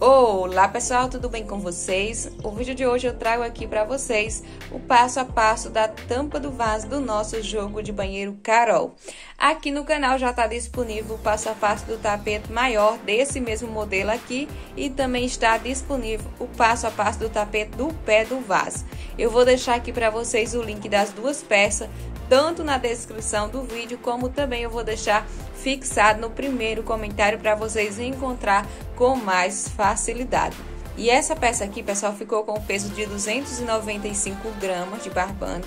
Olá pessoal, tudo bem com vocês? O vídeo de hoje eu trago aqui para vocês o passo a passo da tampa do vaso do nosso jogo de banheiro Karol. Aqui no canal já está disponível o passo a passo do tapete maior desse mesmo modelo aqui e também está disponível o passo a passo do tapete do pé do vaso. Eu vou deixar aqui para vocês o link das duas peças, tanto na descrição do vídeo, como também eu vou deixar fixado no primeiro comentário para vocês encontrar com mais facilidade. E essa peça aqui, pessoal, ficou com o peso de 295 gramas de barbante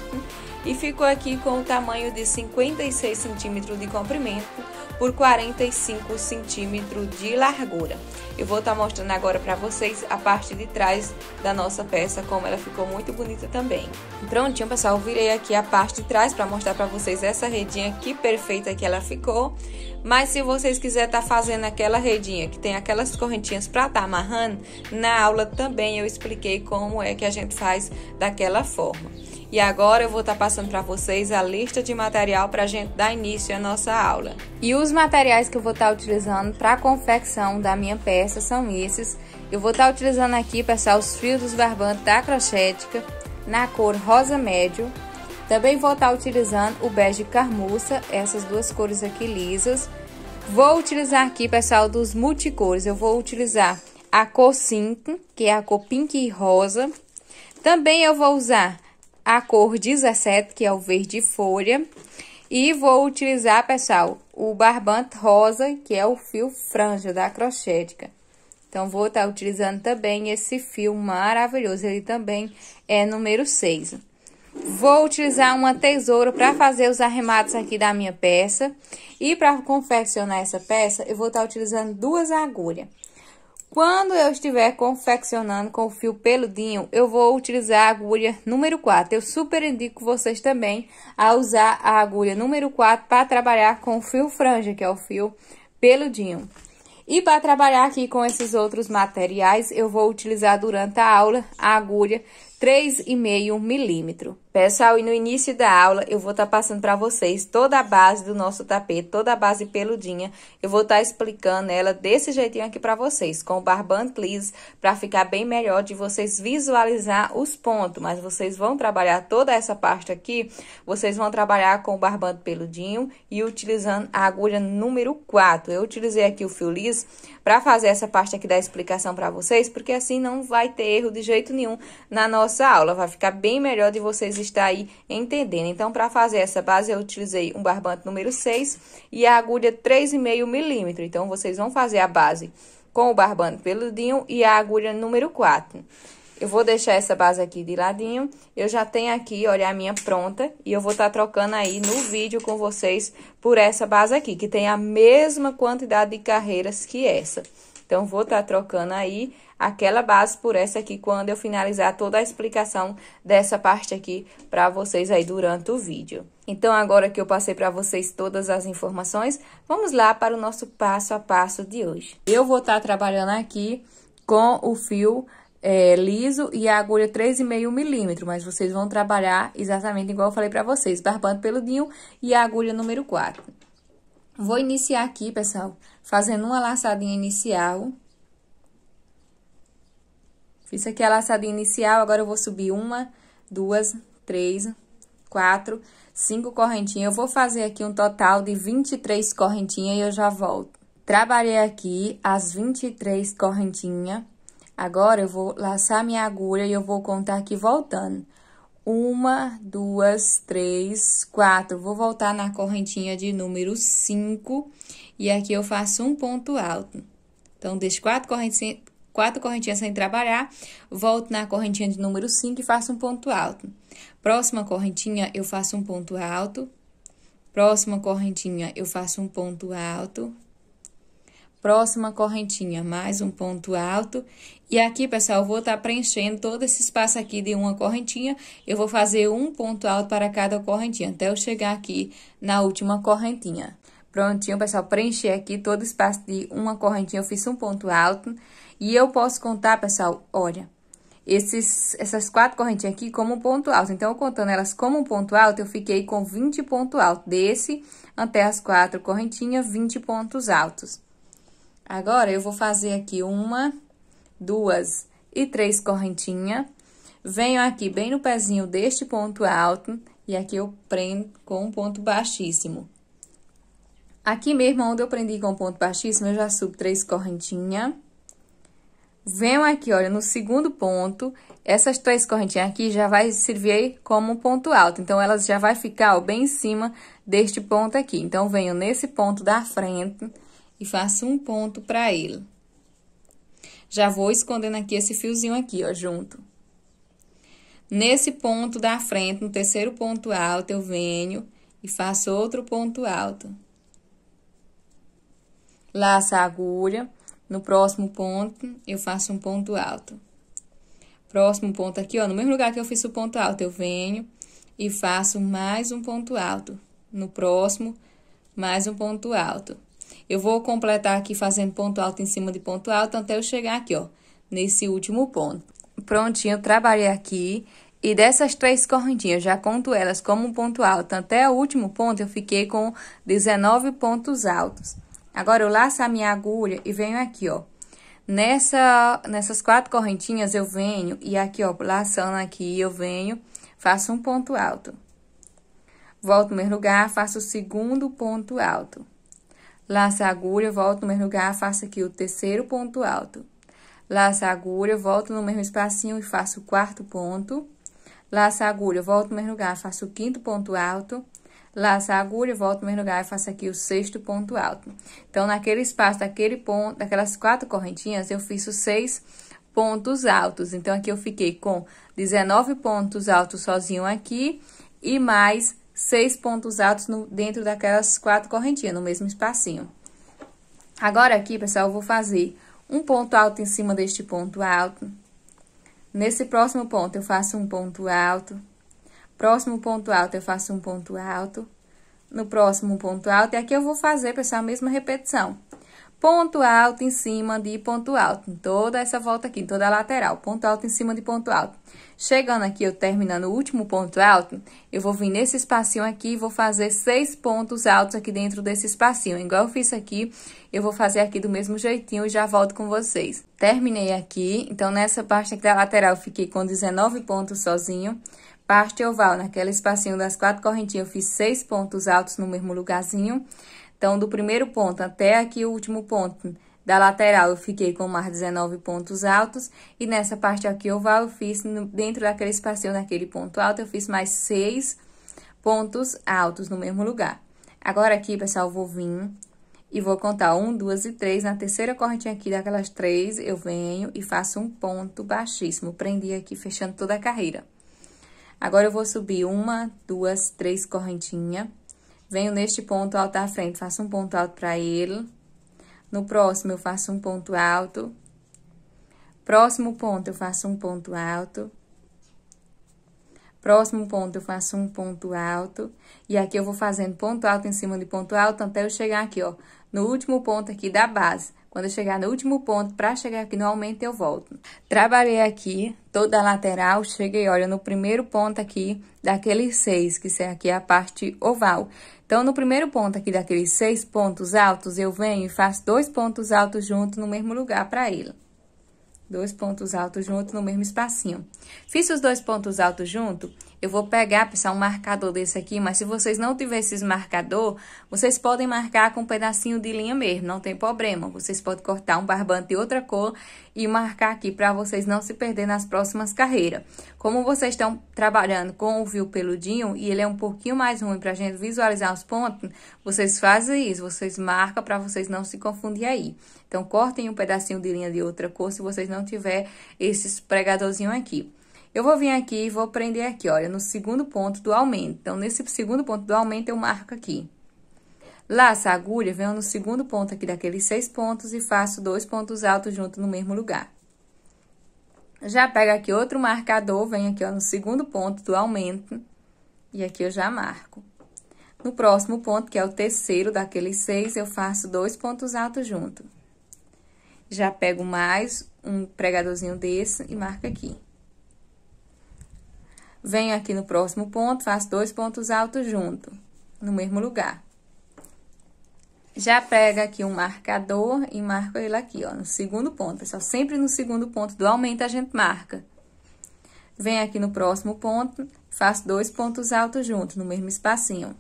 e ficou aqui com o tamanho de 56 centímetros de comprimento por 45 centímetros de largura. Eu vou estar mostrando agora para vocês a parte de trás da nossa peça, como ela ficou muito bonita também. Prontinho, pessoal, eu virei aqui a parte de trás para mostrar para vocês essa redinha, que perfeita que ela ficou. Mas se vocês quiserem estar fazendo aquela redinha que tem aquelas correntinhas para estar amarrando, na aula também eu expliquei como é que a gente faz daquela forma. E agora eu vou estar passando para vocês a lista de material para a gente dar início à nossa aula. E os materiais que eu vou estar utilizando para a confecção da minha peça são esses. Eu vou estar utilizando aqui, pessoal, os fios dos barbantes da Crochétka na cor rosa médio. Também vou estar utilizando o bege carmuça, essas duas cores aqui lisas. Vou utilizar aqui, pessoal, dos multicores. Eu vou utilizar a cor 5, que é a cor pink e rosa. Também eu vou usar a cor 17, que é o verde folha, e vou utilizar, pessoal, o barbante rosa, que é o fio franja da Crochétka. Então vou estar utilizando também esse fio maravilhoso, ele também é número 6. Vou utilizar uma tesoura para fazer os arremates aqui da minha peça, e para confeccionar essa peça eu vou estar utilizando duas agulhas. Quando eu estiver confeccionando com o fio peludinho, eu vou utilizar a agulha número 4. Eu super indico vocês também a usar a agulha número 4 para trabalhar com o fio franja, que é o fio peludinho. E para trabalhar aqui com esses outros materiais, eu vou utilizar durante a aula a agulha 3,5 milímetro. Pessoal, e no início da aula eu vou estar passando para vocês toda a base do nosso tapete, toda a base peludinha. Eu vou estar explicando ela desse jeitinho aqui para vocês, com o barbante liso, para ficar bem melhor de vocês visualizar os pontos. Mas vocês vão trabalhar toda essa parte aqui, vocês vão trabalhar com o barbante peludinho e utilizando a agulha número 4. Eu utilizei aqui o fio liso para fazer essa parte aqui da explicação para vocês, porque assim não vai ter erro de jeito nenhum na nossa aula, vai ficar bem melhor de vocês estar aí entendendo. Então, para fazer essa base, eu utilizei um barbante número 6 e a agulha 3,5 milímetro. Então, vocês vão fazer a base com o barbante peludinho e a agulha número 4. Eu vou deixar essa base aqui de ladinho. Eu já tenho aqui, olha, a minha pronta. E eu vou estar trocando aí no vídeo com vocês por essa base aqui, que tem a mesma quantidade de carreiras que essa. Então, vou estar trocando aí aquela base por essa aqui quando eu finalizar toda a explicação dessa parte aqui para vocês aí durante o vídeo. Então, agora que eu passei para vocês todas as informações, vamos lá para o nosso passo a passo de hoje. Eu vou estar trabalhando aqui com o fio liso e a agulha 3,5 milímetro, mas vocês vão trabalhar exatamente igual eu falei para vocês, barbante peludinho e a agulha número 4. Vou iniciar aqui, pessoal, fazendo uma laçadinha inicial. Fiz aqui a laçadinha inicial, agora eu vou subir 1, 2, 3, 4, 5 correntinhas. Eu vou fazer aqui um total de 23 correntinhas e eu já volto. Trabalhei aqui as 23 correntinhas. Agora eu vou laçar minha agulha e eu vou contar aqui voltando. 1, 2, 3, 4. Vou voltar na correntinha de número 5 e aqui eu faço um ponto alto. Então, deixo 4 correntinhas sem trabalhar, volto na correntinha de número 5 e faço um ponto alto. Próxima correntinha, eu faço um ponto alto. Próxima correntinha, eu faço um ponto alto. Próxima correntinha, mais um ponto alto. E aqui, pessoal, eu vou estar preenchendo todo esse espaço aqui de uma correntinha. Eu vou fazer um ponto alto para cada correntinha, até eu chegar aqui na última correntinha. Prontinho, pessoal, preencher aqui todo o espaço de uma correntinha, eu fiz um ponto alto. E eu posso contar, pessoal, olha, essas 4 correntinhas aqui como um ponto alto. Então, eu contando elas como um ponto alto, eu fiquei com 20 pontos altos. Desse até as 4 correntinhas, 20 pontos altos. Agora, eu vou fazer aqui 1, 2 e 3 correntinhas. Venho aqui bem no pezinho deste ponto alto e aqui eu prendo com um ponto baixíssimo. Aqui mesmo, onde eu prendi com ponto baixíssimo, eu já subo 3 correntinhas. Venho aqui, olha, no segundo ponto, essas 3 correntinhas aqui já vai servir como um ponto alto. Então, elas já vai ficar, ó, bem em cima deste ponto aqui. Então, venho nesse ponto da frente e faço um ponto pra ele. Já vou escondendo aqui esse fiozinho aqui, ó, junto. Nesse ponto da frente, no terceiro ponto alto, eu venho e faço outro ponto alto. Laço a agulha, no próximo ponto, eu faço um ponto alto. Próximo ponto aqui, ó, no mesmo lugar que eu fiz o ponto alto, eu venho e faço mais um ponto alto. No próximo, mais um ponto alto. Eu vou completar aqui fazendo ponto alto em cima de ponto alto até eu chegar aqui, ó, nesse último ponto. Prontinho, eu trabalhei aqui. E dessas 3 correntinhas, já conto elas como um ponto alto. Até o último ponto, eu fiquei com 19 pontos altos. Agora, eu laço a minha agulha e venho aqui, ó. Nessas 4 correntinhas, eu venho e aqui, ó, laçando aqui, eu venho, faço um ponto alto. Volto no mesmo lugar, faço o segundo ponto alto. Laço a agulha, volto no mesmo lugar, faço aqui o terceiro ponto alto. Laço a agulha, volto no mesmo espacinho e faço o quarto ponto. Laço a agulha, volto no mesmo lugar, faço o quinto ponto alto. Laço a agulha, volto no mesmo lugar e faço aqui o sexto ponto alto. Então, naquele espaço daquele ponto, daquelas 4 correntinhas, eu fiz os 6 pontos altos. Então, aqui eu fiquei com 19 pontos altos sozinho aqui e mais 6 pontos altos dentro daquelas 4 correntinhas, no mesmo espacinho. Agora, aqui, pessoal, eu vou fazer um ponto alto em cima deste ponto alto. Nesse próximo ponto, eu faço um ponto alto. Próximo ponto alto, eu faço um ponto alto. No próximo ponto alto, e aqui eu vou fazer, pessoal, a mesma repetição. Ponto alto em cima de ponto alto, em toda essa volta aqui, em toda a lateral. Ponto alto em cima de ponto alto. Chegando aqui, eu terminando o último ponto alto, eu vou vir nesse espacinho aqui e vou fazer 6 pontos altos aqui dentro desse espacinho. Igual eu fiz aqui, eu vou fazer aqui do mesmo jeitinho e já volto com vocês. Terminei aqui, então nessa parte aqui da lateral, eu fiquei com 19 pontos sozinho. Parte oval, naquele espacinho das 4 correntinhas, eu fiz 6 pontos altos no mesmo lugarzinho. Então, do primeiro ponto até aqui o último ponto da lateral, eu fiquei com mais 19 pontos altos. E nessa parte aqui oval, eu fiz dentro daquele espacinho, daquele ponto alto, eu fiz mais 6 pontos altos no mesmo lugar. Agora, aqui, pessoal, eu vou vir e vou contar 1, 2 e 3. Na terceira correntinha aqui daquelas 3, eu venho e faço um ponto baixíssimo. Prendi aqui, fechando toda a carreira. Agora, eu vou subir 1, 2, 3 correntinhas. Venho neste ponto alto à frente, faço um ponto alto pra ele. No próximo, eu faço um ponto alto. Próximo ponto, eu faço um ponto alto. Próximo ponto, eu faço um ponto alto. E aqui, eu vou fazendo ponto alto em cima de ponto alto até eu chegar aqui, ó, no último ponto aqui da base. Quando eu chegar no último ponto, pra chegar aqui no aumento, eu volto. Trabalhei aqui toda a lateral, cheguei, olha, no primeiro ponto aqui daqueles 6, que isso aqui é a parte oval. Então, no primeiro ponto aqui daqueles 6 pontos altos, eu venho e faço 2 pontos altos juntos no mesmo lugar pra ele. 2 pontos altos juntos no mesmo espacinho. Fiz os 2 pontos altos juntos, eu vou pegar, pessoal, um marcador desse aqui, mas se vocês não tiverem esses marcador, vocês podem marcar com um pedacinho de linha mesmo, não tem problema. Vocês podem cortar um barbante de outra cor e marcar aqui para vocês não se perderem nas próximas carreiras. Como vocês estão trabalhando com o fio peludinho e ele é um pouquinho mais ruim para a gente visualizar os pontos, vocês fazem isso, vocês marcam para vocês não se confundir aí. Então, cortem um pedacinho de linha de outra cor se vocês não tiver esses pregadorzinho aqui. Eu vou vir aqui e vou prender aqui, olha, no segundo ponto do aumento. Então, nesse segundo ponto do aumento, eu marco aqui. Laço a agulha, venho no segundo ponto aqui daqueles 6 pontos e faço 2 pontos altos junto no mesmo lugar. Já pego aqui outro marcador, venho aqui, ó, no segundo ponto do aumento e aqui eu já marco. No próximo ponto, que é o terceiro daqueles 6, eu faço 2 pontos altos junto. Já pego mais um pregadorzinho desse e marco aqui. Venho aqui no próximo ponto, faço 2 pontos altos junto, no mesmo lugar. Já pega aqui um marcador e marco ele aqui, ó, no segundo ponto. Pessoal, sempre no segundo ponto do aumento a gente marca. Vem aqui no próximo ponto, faço 2 pontos altos juntos, no mesmo espacinho.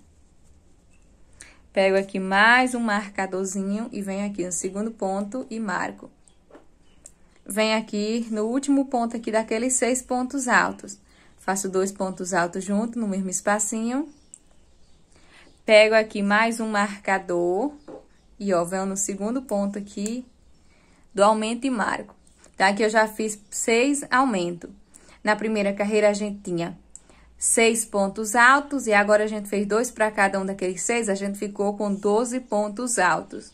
Pego aqui mais um marcadorzinho e venho aqui no segundo ponto e marco. Venho aqui no último ponto aqui daqueles 6 pontos altos. Faço 2 pontos altos juntos, no mesmo espacinho. Pego aqui mais um marcador e, ó, venho no segundo ponto aqui do aumento e marco. Tá? Aqui eu já fiz 6 aumentos. Na primeira carreira, a gente tinha 6 pontos altos e agora a gente fez 2 para cada um daqueles 6, a gente ficou com 12 pontos altos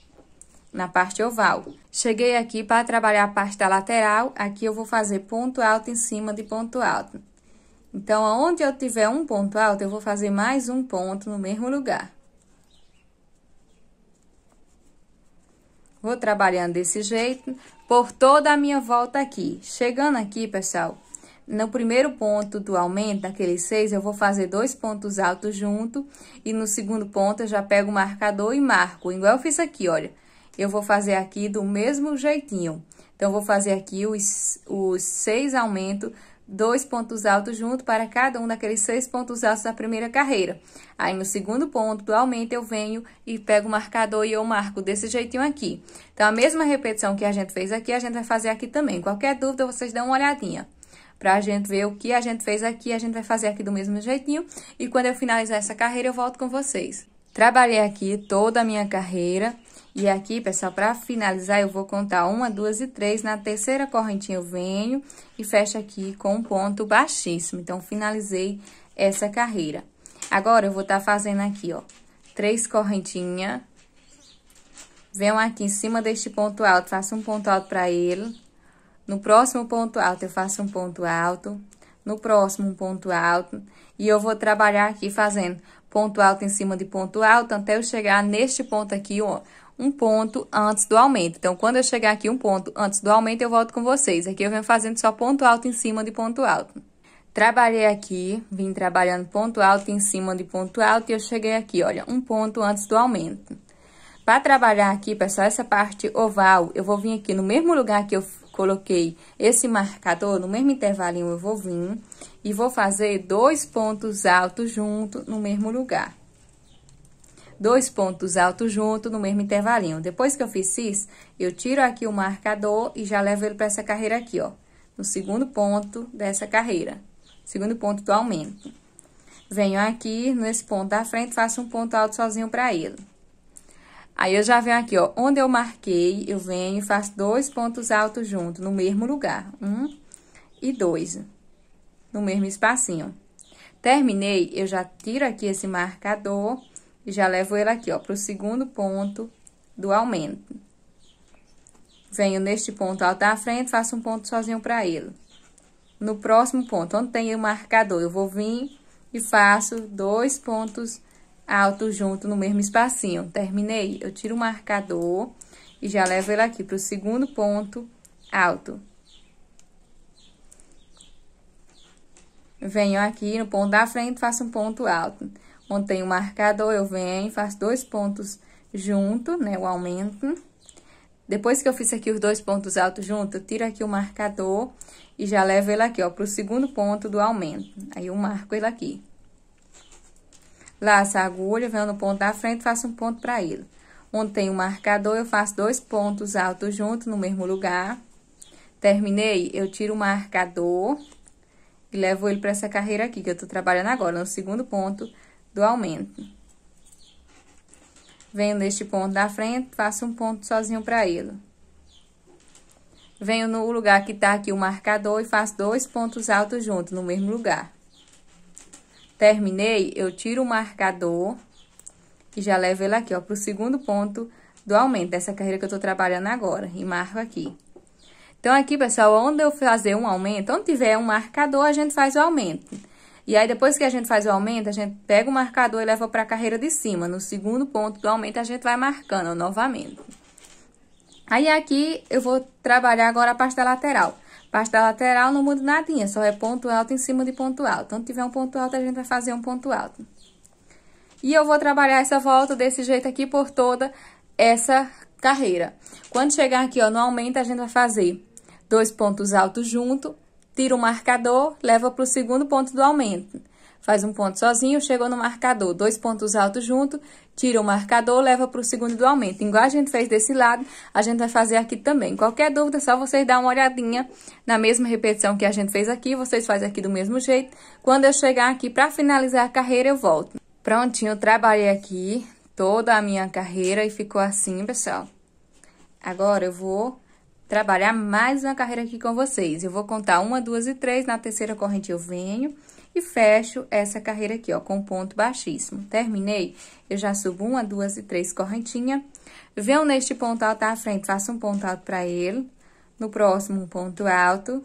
na parte oval. Cheguei aqui para trabalhar a parte da lateral, aqui eu vou fazer ponto alto em cima de ponto alto. Então, onde eu tiver um ponto alto, eu vou fazer mais um ponto no mesmo lugar. Vou trabalhando desse jeito por toda a minha volta aqui. Chegando aqui, pessoal, no primeiro ponto do aumento, daqueles 6, eu vou fazer 2 pontos altos junto. E no segundo ponto, eu já pego o marcador e marco, igual eu fiz aqui, olha. Eu vou fazer aqui do mesmo jeitinho. Então, eu vou fazer aqui os 6 aumentos. 2 pontos altos junto para cada um daqueles 6 pontos altos da primeira carreira. Aí, no segundo ponto do aumento, eu venho e pego o marcador e eu marco desse jeitinho aqui. Então, a mesma repetição que a gente fez aqui, a gente vai fazer aqui também. Qualquer dúvida, vocês dão uma olhadinha. Pra gente ver o que a gente fez aqui, a gente vai fazer aqui do mesmo jeitinho. E quando eu finalizar essa carreira, eu volto com vocês. Trabalhei aqui toda a minha carreira. E aqui, pessoal, para finalizar, eu vou contar 1, 2 e 3. Na terceira correntinha, eu venho e fecho aqui com um ponto baixíssimo. Então, finalizei essa carreira. Agora, eu vou estar fazendo aqui, ó, 3 correntinhas. Venho aqui em cima deste ponto alto, faço um ponto alto para ele. No próximo ponto alto, eu faço um ponto alto. No próximo, um ponto alto. E eu vou trabalhar aqui fazendo ponto alto em cima de ponto alto, até eu chegar neste ponto aqui, ó. Um ponto antes do aumento. Então, quando eu chegar aqui um ponto antes do aumento, eu volto com vocês. Aqui eu venho fazendo só ponto alto em cima de ponto alto. Trabalhei aqui, vim trabalhando ponto alto em cima de ponto alto e eu cheguei aqui, olha, um ponto antes do aumento. Para trabalhar aqui, pessoal, essa parte oval, eu vou vir aqui no mesmo lugar que eu coloquei esse marcador, no mesmo intervalinho eu vou vir e vou fazer 2 pontos altos junto no mesmo lugar. 2 pontos altos junto no mesmo intervalinho. Depois que eu fiz isso, eu tiro aqui o marcador e já levo ele para essa carreira aqui, ó. No segundo ponto dessa carreira. Segundo ponto do aumento. Venho aqui, nesse ponto da frente, faço um ponto alto sozinho para ele. Aí, eu já venho aqui, ó. Onde eu marquei, eu venho e faço 2 pontos altos junto no mesmo lugar. 1 e 2. No mesmo espacinho. Terminei, eu já tiro aqui esse marcador. E já levo ele aqui, ó, pro segundo ponto do aumento. Venho neste ponto alto da frente, faço um ponto sozinho pra ele. No próximo ponto, onde tem o marcador, eu vou vir e faço 2 pontos altos junto no mesmo espacinho. Terminei, eu tiro o marcador e já levo ele aqui pro segundo ponto alto. Venho aqui no ponto da frente, faço um ponto alto. Onde tem o marcador, eu venho e faço 2 pontos junto, né, o aumento. Depois que eu fiz aqui os 2 pontos altos junto, eu tiro aqui o marcador e já levo ele aqui, ó, pro segundo ponto do aumento. Aí, eu marco ele aqui. Laço a agulha, venho no ponto da frente, faço um ponto pra ele. Onde tem o marcador, eu faço 2 pontos altos junto no mesmo lugar. Terminei, eu tiro o marcador e levo ele pra essa carreira aqui, que eu tô trabalhando agora, no segundo ponto do aumento. Venho neste ponto da frente, faço um ponto sozinho pra ele. Venho no lugar que tá aqui o marcador e faço 2 pontos altos juntos, no mesmo lugar. Terminei, eu tiro o marcador e já levo ele aqui, ó, pro segundo ponto do aumento, dessa carreira que eu tô trabalhando agora, e marco aqui. Então, aqui, pessoal, onde eu fazer um aumento, onde tiver um marcador, a gente faz o aumento. E aí, depois que a gente faz o aumento, a gente pega o marcador e leva para a carreira de cima. No segundo ponto do aumento, a gente vai marcando novamente. Aí, aqui, eu vou trabalhar agora a pasta lateral. Pasta lateral não muda nadinha, só é ponto alto em cima de ponto alto. Onde tiver um ponto alto, a gente vai fazer um ponto alto. E eu vou trabalhar essa volta desse jeito aqui por toda essa carreira. Quando chegar aqui, ó, no aumento, a gente vai fazer dois pontos altos junto, tira o marcador, leva para o segundo ponto do aumento. Faz um ponto sozinho, chegou no marcador, dois pontos altos junto, tira o marcador, leva para o segundo do aumento. Igual a gente fez desse lado, a gente vai fazer aqui também. Qualquer dúvida, é só vocês dar uma olhadinha na mesma repetição que a gente fez aqui, vocês fazem aqui do mesmo jeito. Quando eu chegar aqui para finalizar a carreira, eu volto. Prontinho, trabalhei aqui toda a minha carreira e ficou assim, pessoal. Agora eu vou trabalhar mais uma carreira aqui com vocês. Eu vou contar 1, 2 e 3, na terceira corrente eu venho e fecho essa carreira aqui, ó, com ponto baixíssimo. Terminei, eu já subo 1, 2 e 3 correntinha. Venho neste ponto alto à frente, faço um ponto alto pra ele. No próximo, um ponto alto.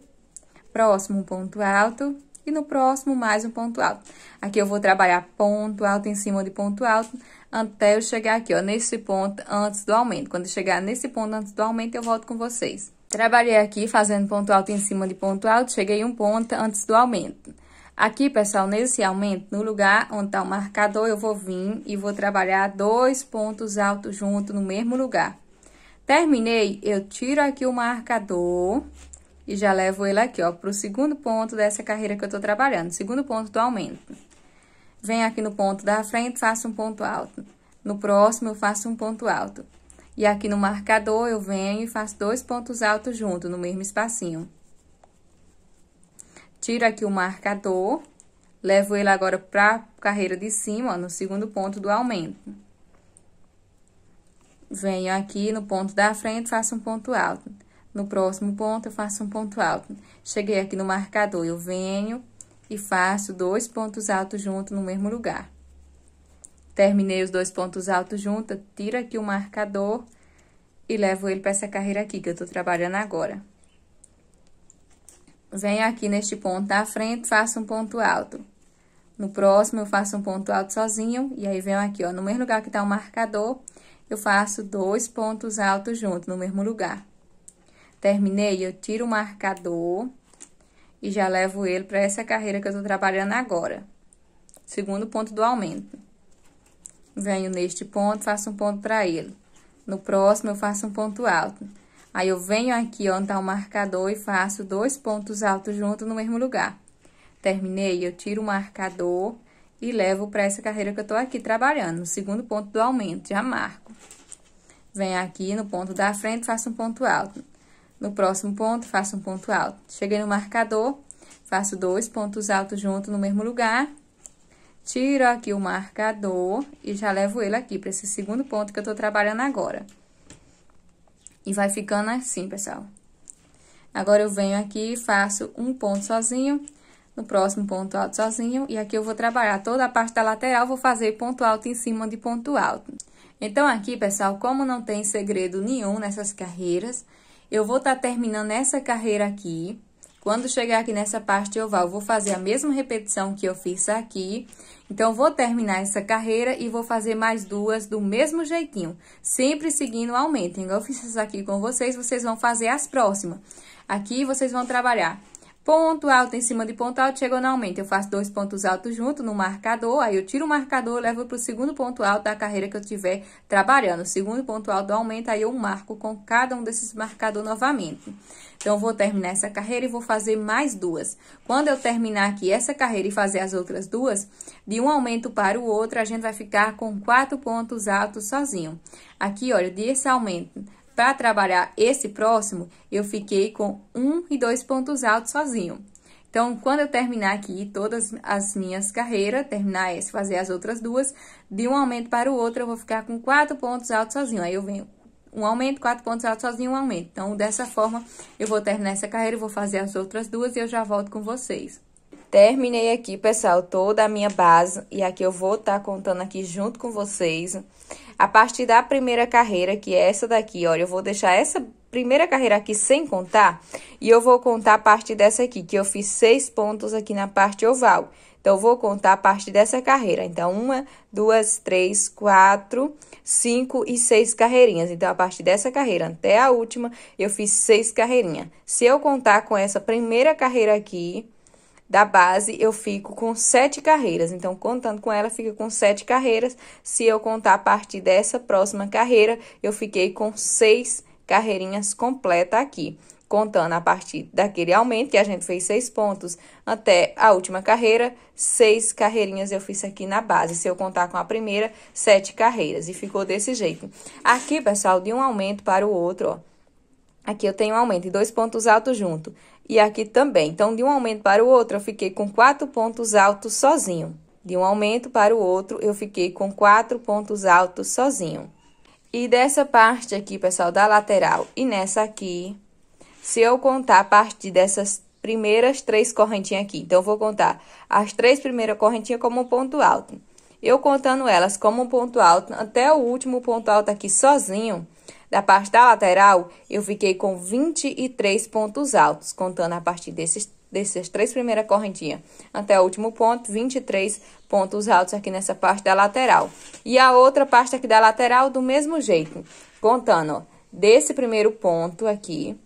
Próximo, um ponto alto. E no próximo, mais um ponto alto. Aqui eu vou trabalhar ponto alto em cima de ponto alto, até eu chegar aqui, ó, nesse ponto antes do aumento. Quando eu chegar nesse ponto antes do aumento, eu volto com vocês. Trabalhei aqui fazendo ponto alto em cima de ponto alto, cheguei um ponto antes do aumento. Aqui, pessoal, nesse aumento, no lugar onde tá o marcador, eu vou vir e vou trabalhar dois pontos altos junto no mesmo lugar. Terminei, eu tiro aqui o marcador e já levo ele aqui, ó, pro segundo ponto dessa carreira que eu tô trabalhando, segundo ponto do aumento. Venho aqui no ponto da frente, faço um ponto alto. No próximo, eu faço um ponto alto. E aqui no marcador, eu venho e faço dois pontos altos junto, no mesmo espacinho. Tiro aqui o marcador, levo ele agora pra carreira de cima, ó, no segundo ponto do aumento. Venho aqui no ponto da frente, faço um ponto alto. No próximo ponto, eu faço um ponto alto. Cheguei aqui no marcador, eu venho e faço dois pontos altos junto no mesmo lugar. Terminei os dois pontos altos juntos, tiro aqui o marcador e levo ele para essa carreira aqui que eu tô trabalhando agora. Venho aqui neste ponto da frente, faço um ponto alto. No próximo, eu faço um ponto alto sozinho. E aí, venho aqui, ó, no mesmo lugar que tá o marcador, eu faço dois pontos altos juntos no mesmo lugar. Terminei, eu tiro o marcador e já levo ele para essa carreira que eu tô trabalhando agora. Segundo ponto do aumento. Venho neste ponto, faço um ponto para ele. No próximo, eu faço um ponto alto. Aí, eu venho aqui onde tá o marcador e faço dois pontos altos juntos no mesmo lugar. Terminei, eu tiro o marcador e levo para essa carreira que eu tô aqui trabalhando. No segundo ponto do aumento, já marco. Venho aqui no ponto da frente, faço um ponto alto. No próximo ponto, faço um ponto alto. Cheguei no marcador, faço dois pontos altos juntos no mesmo lugar. Tiro aqui o marcador e já levo ele aqui para esse segundo ponto que eu tô trabalhando agora. E vai ficando assim, pessoal. Agora, eu venho aqui e faço um ponto sozinho. No próximo, ponto alto sozinho. E aqui eu vou trabalhar toda a parte da lateral, vou fazer ponto alto em cima de ponto alto. Então, aqui, pessoal, como não tem segredo nenhum nessas carreiras, eu vou estar terminando essa carreira aqui. Quando chegar aqui nessa parte oval, eu vou fazer a mesma repetição que eu fiz aqui. Então, vou terminar essa carreira e vou fazer mais duas do mesmo jeitinho. Sempre seguindo o aumento. Igual eu fiz isso aqui com vocês, vocês vão fazer as próximas. Aqui, vocês vão trabalhar ponto alto em cima de ponto alto, chegou no aumento. Eu faço dois pontos altos junto no marcador, aí eu tiro o marcador, levo para o segundo ponto alto da carreira que eu estiver trabalhando. O segundo ponto alto do aumento, aí eu marco com cada um desses marcadores novamente. Então, eu vou terminar essa carreira e vou fazer mais duas. Quando eu terminar aqui essa carreira e fazer as outras duas, de um aumento para o outro, a gente vai ficar com 4 pontos altos sozinho. Aqui, olha, desse aumento para trabalhar esse próximo, eu fiquei com 1 e 2 pontos altos sozinho. Então, quando eu terminar aqui todas as minhas carreiras, terminar essa, fazer as outras duas, de um aumento para o outro, eu vou ficar com 4 pontos altos sozinho. Aí, eu venho um aumento, 4 pontos altos sozinho, um aumento. Então, dessa forma, eu vou terminar essa carreira, vou fazer as outras duas e eu já volto com vocês. Terminei aqui, pessoal, toda a minha base e aqui eu vou estar contando aqui junto com vocês a partir da primeira carreira, que é essa daqui, olha, eu vou deixar essa primeira carreira aqui sem contar e eu vou contar a partir dessa aqui, que eu fiz 6 pontos aqui na parte oval. Então, vou contar a partir dessa carreira. Então, 1, 2, 3, 4, 5 e 6 carreirinhas. Então, a partir dessa carreira até a última, eu fiz 6 carreirinhas. Se eu contar com essa primeira carreira aqui da base, eu fico com 7 carreiras. Então, contando com ela, fica com 7 carreiras. Se eu contar a partir dessa próxima carreira, eu fiquei com 6 carreirinhas completa aqui. Contando a partir daquele aumento, que a gente fez 6 pontos até a última carreira, 6 carreirinhas eu fiz aqui na base. Se eu contar com a primeira, 7 carreiras. E ficou desse jeito. Aqui, pessoal, de um aumento para o outro, ó. Aqui eu tenho um aumento e 2 pontos altos junto. E aqui também. Então, de um aumento para o outro, eu fiquei com 4 pontos altos sozinho. De um aumento para o outro, eu fiquei com 4 pontos altos sozinho. E dessa parte aqui, pessoal, da lateral e nessa aqui, se eu contar a partir dessas primeiras 3 correntinhas aqui, então, eu vou contar as 3 primeiras correntinhas como um ponto alto. Eu contando elas como um ponto alto, até o último ponto alto aqui sozinho, da parte da lateral, eu fiquei com 23 pontos altos, contando a partir dessas 3 primeiras correntinhas até o último ponto, 23 pontos altos aqui nessa parte da lateral. E a outra parte aqui da lateral, do mesmo jeito, contando, ó, desse primeiro ponto aqui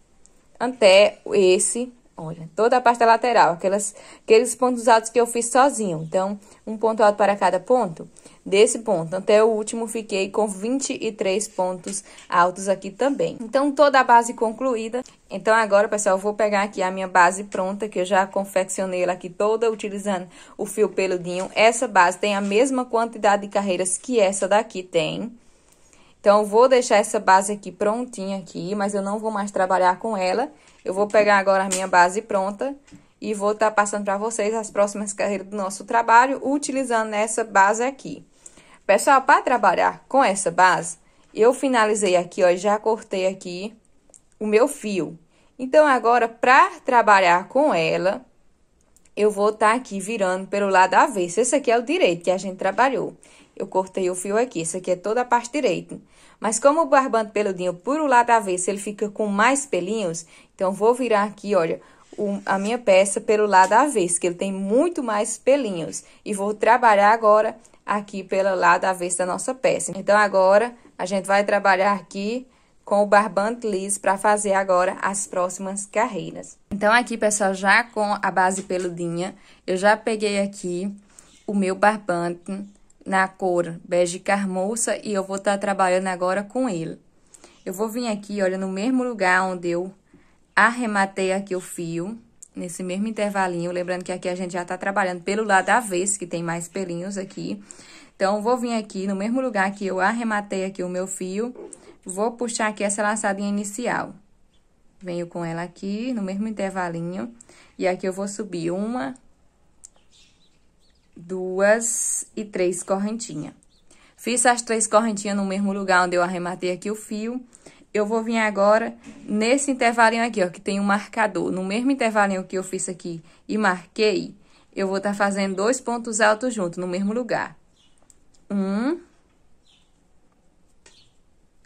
até esse, olha, toda a parte da lateral, aqueles pontos altos que eu fiz sozinho. Então, um ponto alto para cada ponto. Desse ponto até o último, fiquei com 23 pontos altos aqui também. Então, toda a base concluída. Então, agora, pessoal, eu vou pegar aqui a minha base pronta, que eu já confeccionei ela aqui toda, utilizando o fio peludinho. Essa base tem a mesma quantidade de carreiras que essa daqui tem. Então, eu vou deixar essa base aqui prontinha aqui, mas eu não vou mais trabalhar com ela. Eu vou pegar agora a minha base pronta e vou estar passando para vocês as próximas carreiras do nosso trabalho, utilizando essa base aqui. Pessoal, para trabalhar com essa base, eu finalizei aqui, ó, já cortei aqui o meu fio. Então, agora, para trabalhar com ela, eu vou estar aqui virando pelo lado avesso. Esse aqui é o direito que a gente trabalhou. Eu cortei o fio aqui, isso aqui é toda a parte direita. Mas como o barbante peludinho, por o lado avesso, ele fica com mais pelinhos, então, vou virar aqui, olha, a minha peça pelo lado avesso, que ele tem muito mais pelinhos. E vou trabalhar agora aqui pelo lado avesso da nossa peça. Então, agora, a gente vai trabalhar aqui com o barbante liso para fazer agora as próximas carreiras. Então, aqui, pessoal, já com a base peludinha, eu já peguei aqui o meu barbante na cor bege carmoça e eu vou estar trabalhando agora com ele. Eu vou vir aqui, olha, no mesmo lugar onde eu arrematei aqui o fio, nesse mesmo intervalinho, lembrando que aqui a gente já tá trabalhando pelo lado avesso, que tem mais pelinhos aqui. Então, vou vir aqui no mesmo lugar que eu arrematei aqui o meu fio, vou puxar aqui essa laçadinha inicial. Venho com ela aqui, no mesmo intervalinho, e aqui eu vou subir 1, 2 e 3 correntinhas. Fiz as 3 correntinhas no mesmo lugar onde eu arrematei aqui o fio. Eu vou vir agora nesse intervalinho aqui, ó, que tem um marcador. No mesmo intervalinho que eu fiz aqui e marquei, eu vou estar fazendo 2 pontos altos juntos no mesmo lugar. 1,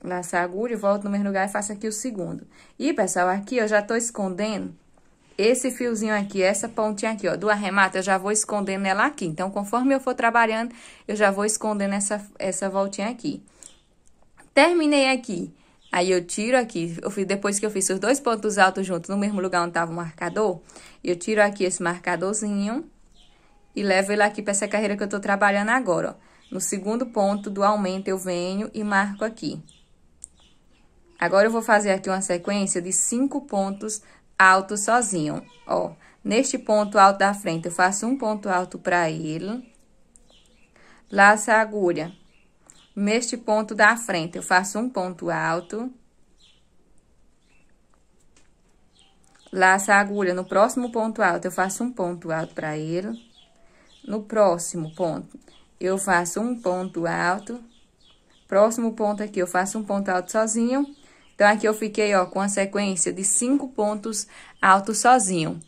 laço a agulha, volto no mesmo lugar e faço aqui o segundo. E, pessoal, aqui eu já tô escondendo esse fiozinho aqui, essa pontinha aqui, ó, do arremate, eu já vou escondendo ela aqui. Então, conforme eu for trabalhando, eu já vou escondendo essa voltinha aqui. Terminei aqui. Aí, eu tiro aqui, depois que eu fiz os 2 pontos altos juntos no mesmo lugar onde estava o marcador, eu tiro aqui esse marcadorzinho e levo ele aqui para essa carreira que eu tô trabalhando agora, ó. No segundo ponto do aumento, eu venho e marco aqui. Agora, eu vou fazer aqui uma sequência de 5 pontos alto sozinho, ó. Neste ponto alto da frente, eu faço um ponto alto para ele, laço a agulha. Neste ponto da frente, eu faço um ponto alto, laço a agulha. No próximo ponto alto, eu faço um ponto alto para ele. No próximo ponto, eu faço um ponto alto. Próximo ponto aqui, eu faço um ponto alto sozinho. Então, aqui eu fiquei, ó, com a sequência de 5 pontos altos sozinho.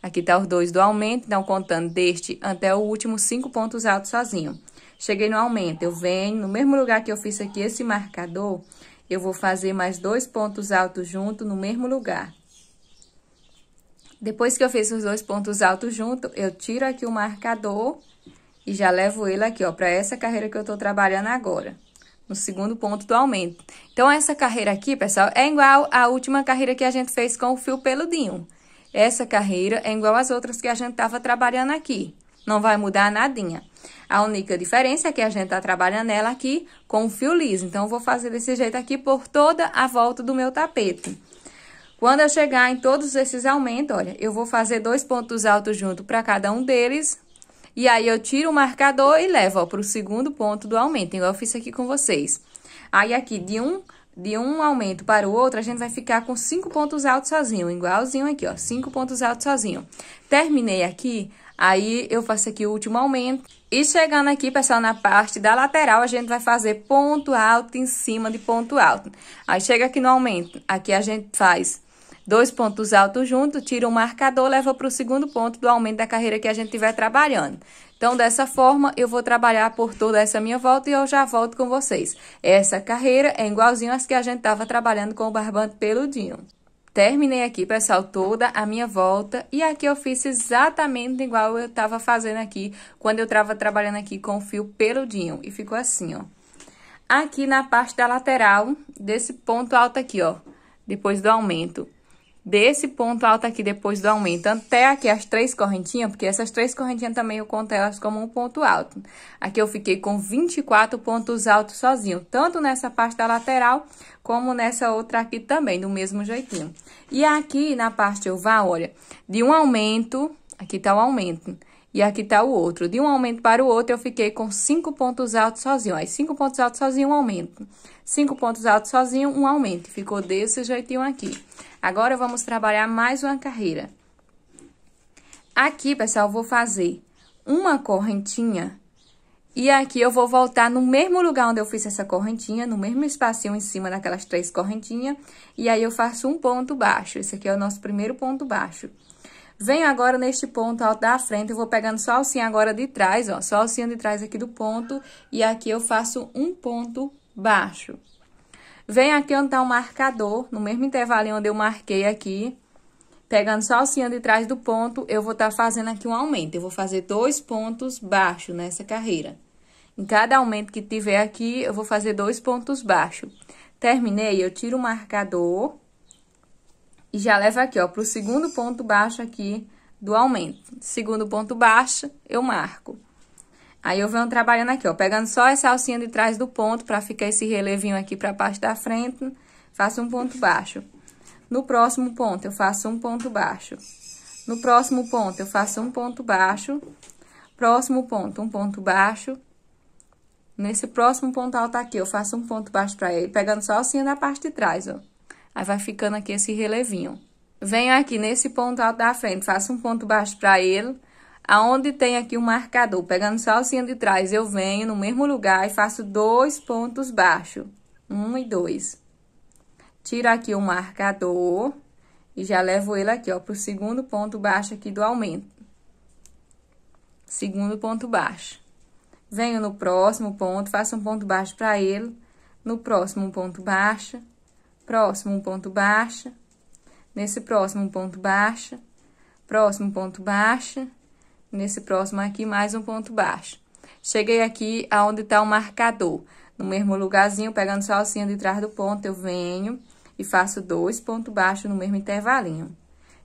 Aqui tá os 2 do aumento, então, contando deste até o último, 5 pontos altos sozinho. Cheguei no aumento, eu venho, no mesmo lugar que eu fiz aqui esse marcador, eu vou fazer mais 2 pontos altos junto no mesmo lugar. Depois que eu fiz os dois pontos altos junto, eu tiro aqui o marcador e já levo ele aqui, ó, pra essa carreira que eu tô trabalhando agora, no segundo ponto do aumento. Então, essa carreira aqui, pessoal, é igual à última carreira que a gente fez com o fio peludinho. Essa carreira é igual às outras que a gente tava trabalhando aqui. Não vai mudar nadinha. A única diferença é que a gente tá trabalhando ela aqui com o fio liso. Então, eu vou fazer desse jeito aqui por toda a volta do meu tapete. Quando eu chegar em todos esses aumentos, olha, eu vou fazer dois pontos altos junto para cada um deles. E aí, eu tiro o marcador e levo, ó, pro segundo ponto do aumento, igual eu fiz aqui com vocês. Aí, aqui, de um aumento para o outro, a gente vai ficar com 5 pontos altos sozinho, igualzinho aqui, ó, 5 pontos altos sozinho. Terminei aqui, aí eu faço aqui o último aumento. E chegando aqui, pessoal, na parte da lateral, a gente vai fazer ponto alto em cima de ponto alto. Aí, chega aqui no aumento, aqui a gente faz dois pontos altos juntos, tira o marcador, leva para o segundo ponto do aumento da carreira que a gente estiver trabalhando. Então, dessa forma, eu vou trabalhar por toda essa minha volta e eu já volto com vocês. Essa carreira é igualzinho às que a gente estava trabalhando com o barbante peludinho. Terminei aqui, pessoal, toda a minha volta e aqui eu fiz exatamente igual eu estava fazendo aqui quando eu estava trabalhando aqui com o fio peludinho. E ficou assim, ó. Aqui na parte da lateral, desse ponto alto aqui, ó, depois do aumento. Desse ponto alto aqui, depois do aumento, até aqui as 3 correntinhas, porque essas 3 correntinhas também eu conto elas como um ponto alto. Aqui eu fiquei com 24 pontos altos sozinho, tanto nessa parte da lateral, como nessa outra aqui também, do mesmo jeitinho. E aqui na parte oval, olha, de um aumento, aqui tá o aumento, e aqui tá o outro. De um aumento para o outro, eu fiquei com 5 pontos altos sozinho, aí 5 pontos altos sozinho, um aumento. 5 pontos altos sozinho, um aumento, ficou desse jeitinho aqui. Agora, vamos trabalhar mais uma carreira. Aqui, pessoal, eu vou fazer uma correntinha. E aqui eu vou voltar no mesmo lugar onde eu fiz essa correntinha, no mesmo espacinho em cima daquelas 3 correntinhas. E aí, eu faço um ponto baixo. Esse aqui é o nosso primeiro ponto baixo. Venho agora neste ponto alto da frente, eu vou pegando só a alcinha agora de trás, ó. Só a alcinha de trás aqui do ponto. E aqui eu faço um ponto baixo. Vem aqui onde tá o marcador, no mesmo intervalinho onde eu marquei aqui, pegando só a alcinha de trás do ponto, eu vou estar fazendo aqui um aumento. Eu vou fazer 2 pontos baixos nessa carreira. Em cada aumento que tiver aqui, eu vou fazer 2 pontos baixos. Terminei, eu tiro o marcador e já levo aqui, ó, pro segundo ponto baixo aqui do aumento. Segundo ponto baixo, eu marco. Aí, eu venho trabalhando aqui, ó, pegando só essa alcinha de trás do ponto pra ficar esse relevinho aqui pra parte da frente, faço um ponto baixo. No próximo ponto, eu faço um ponto baixo. No próximo ponto, eu faço um ponto baixo. Próximo ponto, um ponto baixo. Nesse próximo ponto alto aqui, eu faço um ponto baixo pra ele, pegando só a alcinha da parte de trás, ó. Aí, vai ficando aqui esse relevinho. Venho aqui nesse ponto alto da frente, faço um ponto baixo pra ele. Aonde tem aqui o marcador, pegando só a alcinha de trás, eu venho no mesmo lugar e faço 2 pontos baixos. 1 e 2. Tiro aqui o marcador e já levo ele aqui, ó, pro segundo ponto baixo aqui do aumento. Segundo ponto baixo. Venho no próximo ponto, faço um ponto baixo pra ele. No próximo, um ponto baixo. Próximo, um ponto baixo. Nesse próximo, um ponto baixo. Próximo, ponto baixo. Nesse próximo aqui, mais um ponto baixo. Cheguei aqui aonde tá o marcador. No mesmo lugarzinho, pegando só a alcinha de trás do ponto, eu venho e faço 2 pontos baixos no mesmo intervalinho.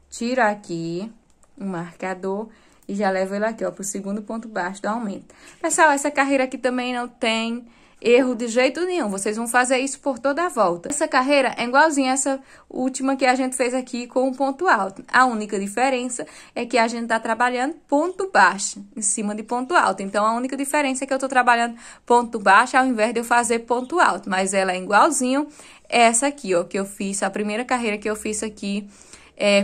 Tiro aqui o marcador e já levo ele aqui, ó, pro segundo ponto baixo do aumento. Pessoal, essa carreira aqui também não tem erro de jeito nenhum. Vocês vão fazer isso por toda a volta. Essa carreira é igualzinha a essa última que a gente fez aqui com um ponto alto. A única diferença é que a gente tá trabalhando ponto baixo em cima de ponto alto. Então, a única diferença é que eu tô trabalhando ponto baixo ao invés de eu fazer ponto alto. Mas ela é igualzinho essa aqui, ó, que eu fiz, a primeira carreira que eu fiz aqui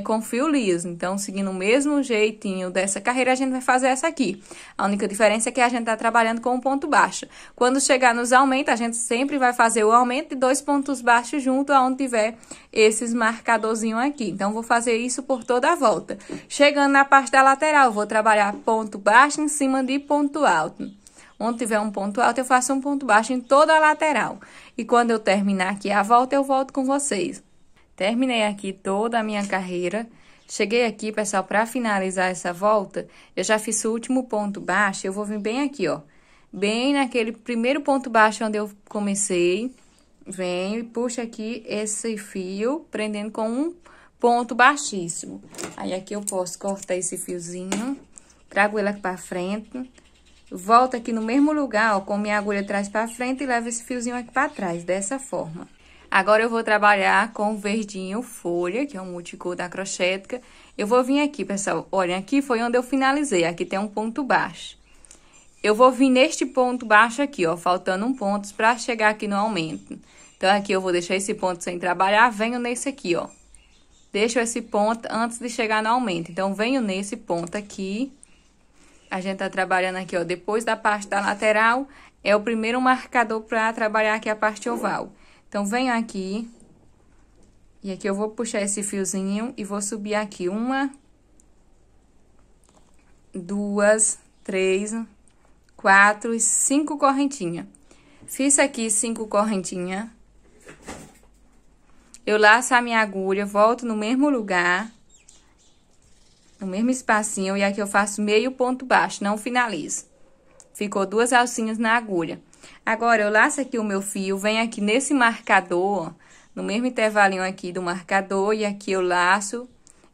com fio liso. Então, seguindo o mesmo jeitinho dessa carreira, a gente vai fazer essa aqui. A única diferença é que a gente tá trabalhando com um ponto baixo. Quando chegar nos aumentos, a gente sempre vai fazer o aumento de 2 pontos baixos junto aonde tiver esses marcadorzinhos aqui. Então, vou fazer isso por toda a volta. Chegando na parte da lateral, vou trabalhar ponto baixo em cima de ponto alto. Onde tiver um ponto alto, eu faço um ponto baixo em toda a lateral. E quando eu terminar aqui a volta, eu volto com vocês. Terminei aqui toda a minha carreira, Cheguei aqui, pessoal, para finalizar essa volta, eu já fiz o último ponto baixo, eu vou vir bem aqui, ó. Bem naquele primeiro ponto baixo onde eu comecei, venho e puxo aqui esse fio, prendendo com um ponto baixíssimo. Aí, aqui eu posso cortar esse fiozinho, trago ele aqui pra frente, volto aqui no mesmo lugar, ó, com minha agulha atrás pra frente e levo esse fiozinho aqui pra trás, dessa forma. Agora, eu vou trabalhar com o verdinho folha, que é um multicor da Crochétka. Eu vou vir aqui, pessoal, olhem, aqui foi onde eu finalizei, aqui tem um ponto baixo. Eu vou vir neste ponto baixo aqui, ó, faltando um ponto pra chegar aqui no aumento. Então, aqui eu vou deixar esse ponto sem trabalhar, venho nesse aqui, ó. Deixo esse ponto antes de chegar no aumento. Então, venho nesse ponto aqui. A gente tá trabalhando aqui, ó, depois da parte da lateral, é o primeiro marcador pra trabalhar aqui a parte oval. Então, venho aqui, e aqui eu vou puxar esse fiozinho e vou subir aqui uma, duas, três, quatro e cinco correntinhas. Fiz aqui 5 correntinhas. Eu laço a minha agulha, volto no mesmo lugar, no mesmo espacinho, e aqui eu faço meio ponto baixo, não finalizo. Ficou 2 alcinhas na agulha. Agora, eu laço aqui o meu fio, venho aqui nesse marcador, ó, no mesmo intervalinho aqui do marcador, e aqui eu laço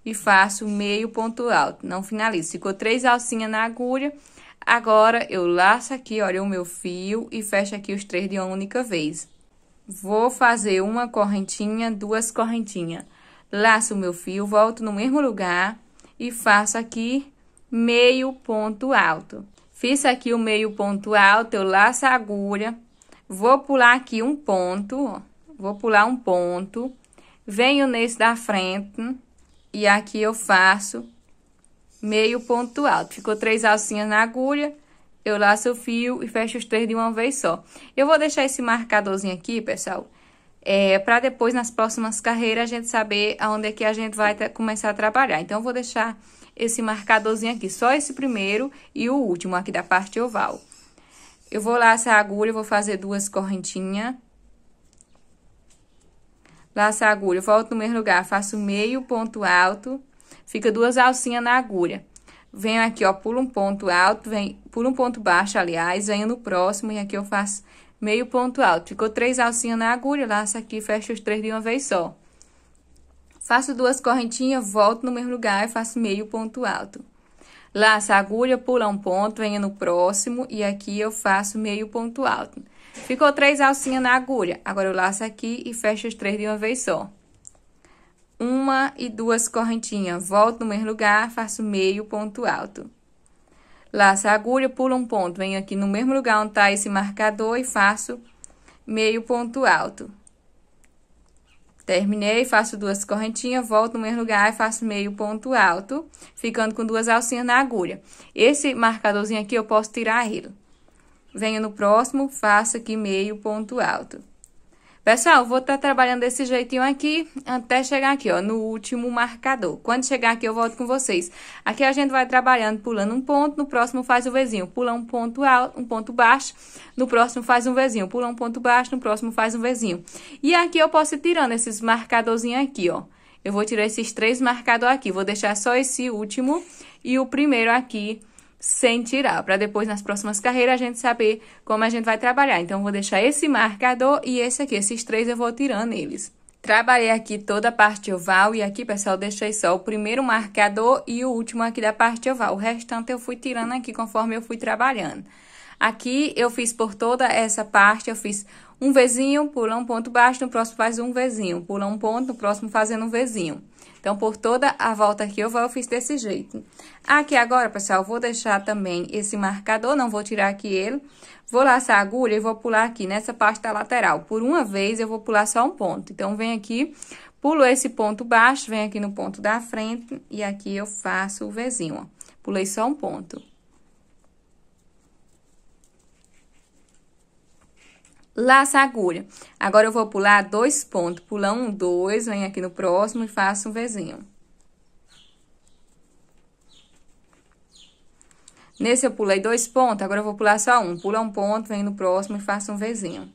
e faço meio ponto alto, não finalizo. Ficou 3 alcinhas na agulha. Agora, eu laço aqui, olha, o meu fio e fecho aqui os 3 de uma única vez. Vou fazer uma correntinha, 2 correntinhas. Laço o meu fio, volto no mesmo lugar e faço aqui meio ponto alto. Fiz aqui o meio ponto alto, eu laço a agulha, vou pular aqui um ponto, ó, vou pular um ponto, venho nesse da frente e aqui eu faço meio ponto alto. Ficou 3 alcinhas na agulha, eu laço o fio e fecho os 3 de uma vez só. Eu vou deixar esse marcadorzinho aqui, pessoal, para depois, nas próximas carreiras, a gente saber aonde é que a gente vai começar a trabalhar. Então, eu vou deixar esse marcadorzinho aqui, só esse primeiro e o último aqui da parte oval. Eu vou laçar a agulha, vou fazer 2 correntinhas. Laçar a agulha, volto no mesmo lugar, faço meio ponto alto, fica 2 alcinhas na agulha. Venho aqui, ó, pulo um ponto alto, pulo um ponto baixo, aliás, venho no próximo e aqui eu faço meio ponto alto. Ficou 3 alcinhas na agulha, laço aqui, fecho os 3 de uma vez só. Faço 2 correntinhas, volto no mesmo lugar e faço meio ponto alto. Laço a agulha, pula um ponto, venho no próximo e aqui eu faço meio ponto alto. Ficou 3 alcinhas na agulha. Agora, eu laço aqui e fecho os 3 de uma vez só. 1 e 2 correntinhas, volto no mesmo lugar, faço meio ponto alto. Laço a agulha, pulo um ponto, venho aqui no mesmo lugar onde tá esse marcador e faço meio ponto alto. Terminei, faço 2 correntinhas, volto no mesmo lugar e faço meio ponto alto, ficando com 2 alcinhas na agulha. Esse marcadorzinho aqui eu posso tirar ele. Venho no próximo, faço aqui meio ponto alto. Pessoal, vou estar trabalhando desse jeitinho aqui até chegar aqui, ó, no último marcador. Quando chegar aqui, eu volto com vocês. Aqui a gente vai trabalhando, pulando um ponto, no próximo faz o vizinho, pula um ponto alto, um ponto baixo, no próximo faz um vizinho, pula um ponto baixo, no próximo faz um vizinho. E aqui eu posso ir tirando esses marcadorzinhos aqui, ó. Eu vou tirar esses 3 marcadores aqui, vou deixar só esse último e o primeiro aqui sem tirar, para depois, nas próximas carreiras, a gente saber como a gente vai trabalhar. Então, vou deixar esse marcador e esse aqui, esses 3 eu vou tirando eles. Trabalhei aqui toda a parte oval e aqui, pessoal, deixei só o primeiro marcador e o último aqui da parte oval. O restante eu fui tirando aqui conforme eu fui trabalhando. Aqui, eu fiz por toda essa parte, eu fiz um vizinho, pula um ponto baixo, no próximo faz um vizinho, pula um ponto, no próximo fazendo um vizinho. Então, por toda a volta aqui, eu fiz desse jeito. Aqui agora, pessoal, eu vou deixar também esse marcador, não vou tirar aqui ele. Vou laçar a agulha e vou pular aqui nessa parte da lateral. Por uma vez, eu vou pular só um ponto. Então, vem aqui, pulo esse ponto baixo, vem aqui no ponto da frente e aqui eu faço o vizinho, ó. Pulei só um ponto. Laça a agulha. Agora, eu vou pular 2 pontos. Pular um, 2, venho aqui no próximo e faço um vizinho. Nesse, eu pulei 2 pontos, agora eu vou pular só um. Pula um ponto, venho no próximo e faço um vizinho.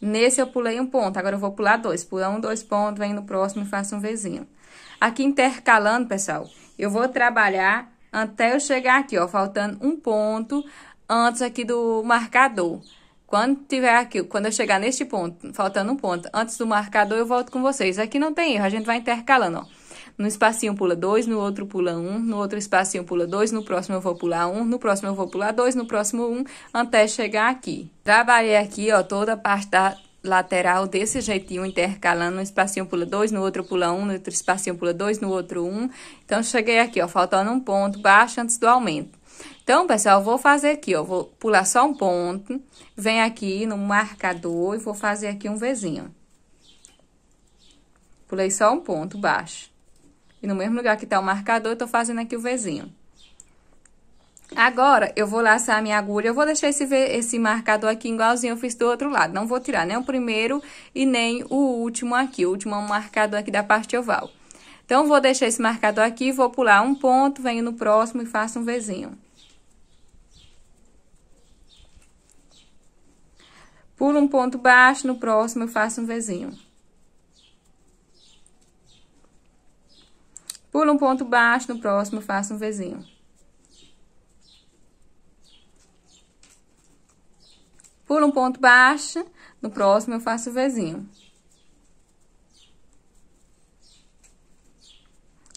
Nesse eu pulei um ponto, agora eu vou pular dois. Pular um, dois pontos, vem no próximo e faço um vizinho. Aqui intercalando, pessoal, eu vou trabalhar até eu chegar aqui, ó, faltando um ponto antes aqui do marcador. Quando tiver aqui, quando eu chegar neste ponto, faltando um ponto antes do marcador, eu volto com vocês. Aqui não tem erro, a gente vai intercalando, ó. No espacinho pula dois, no outro pula um, no outro espacinho pula dois, no próximo eu vou pular um, no próximo eu vou pular dois, no próximo um, até chegar aqui. Trabalhei aqui, ó, toda a parte da lateral desse jeitinho, intercalando. No espacinho pula dois, no outro pula um, no outro espacinho pula dois, no outro um. Então, cheguei aqui, ó, faltando um ponto baixo antes do aumento. Então, pessoal, eu vou fazer aqui, ó, vou pular só um ponto, vem aqui no marcador e vou fazer aqui um vizinho. Pulei só um ponto baixo. E no mesmo lugar que tá o marcador, eu tô fazendo aqui o vizinho. Agora, eu vou laçar a minha agulha, eu vou deixar esse marcador aqui igualzinho eu fiz do outro lado. Não vou tirar nem o primeiro e nem o último aqui. O último é um marcador aqui da parte oval. Então, vou deixar esse marcador aqui, vou pular um ponto, venho no próximo e faço um vizinho. Pulo um ponto baixo, no próximo eu faço um vizinho. Pulo um ponto baixo, no próximo eu faço um vizinho. Pulo um ponto baixo, no próximo eu faço um vizinho.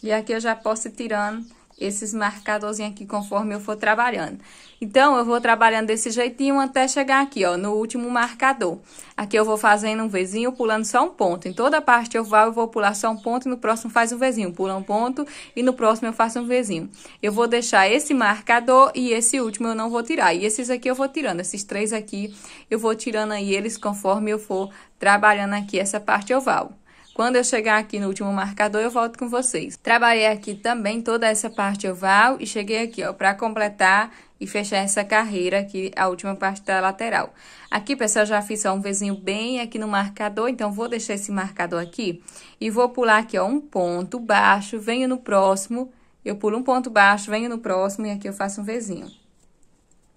E aqui eu já posso ir tirando esses marcadorzinhos aqui conforme eu for trabalhando. Então, eu vou trabalhando desse jeitinho até chegar aqui, ó, no último marcador. Aqui eu vou fazendo um vizinho, pulando só um ponto. Em toda a parte oval, eu vou pular só um ponto e no próximo faz um vizinho. Pula um ponto e no próximo eu faço um vizinho. Eu vou deixar esse marcador e esse último eu não vou tirar. E esses aqui eu vou tirando, esses três aqui eu vou tirando aí eles conforme eu for trabalhando aqui essa parte oval. Quando eu chegar aqui no último marcador, eu volto com vocês. Trabalhei aqui também toda essa parte oval e cheguei aqui, ó, pra completar e fechar essa carreira aqui, a última parte da lateral. Aqui, pessoal, já fiz só um vizinho bem aqui no marcador, então vou deixar esse marcador aqui e vou pular aqui, ó, um ponto baixo, venho no próximo, eu pulo um ponto baixo, venho no próximo e aqui eu faço um vizinho.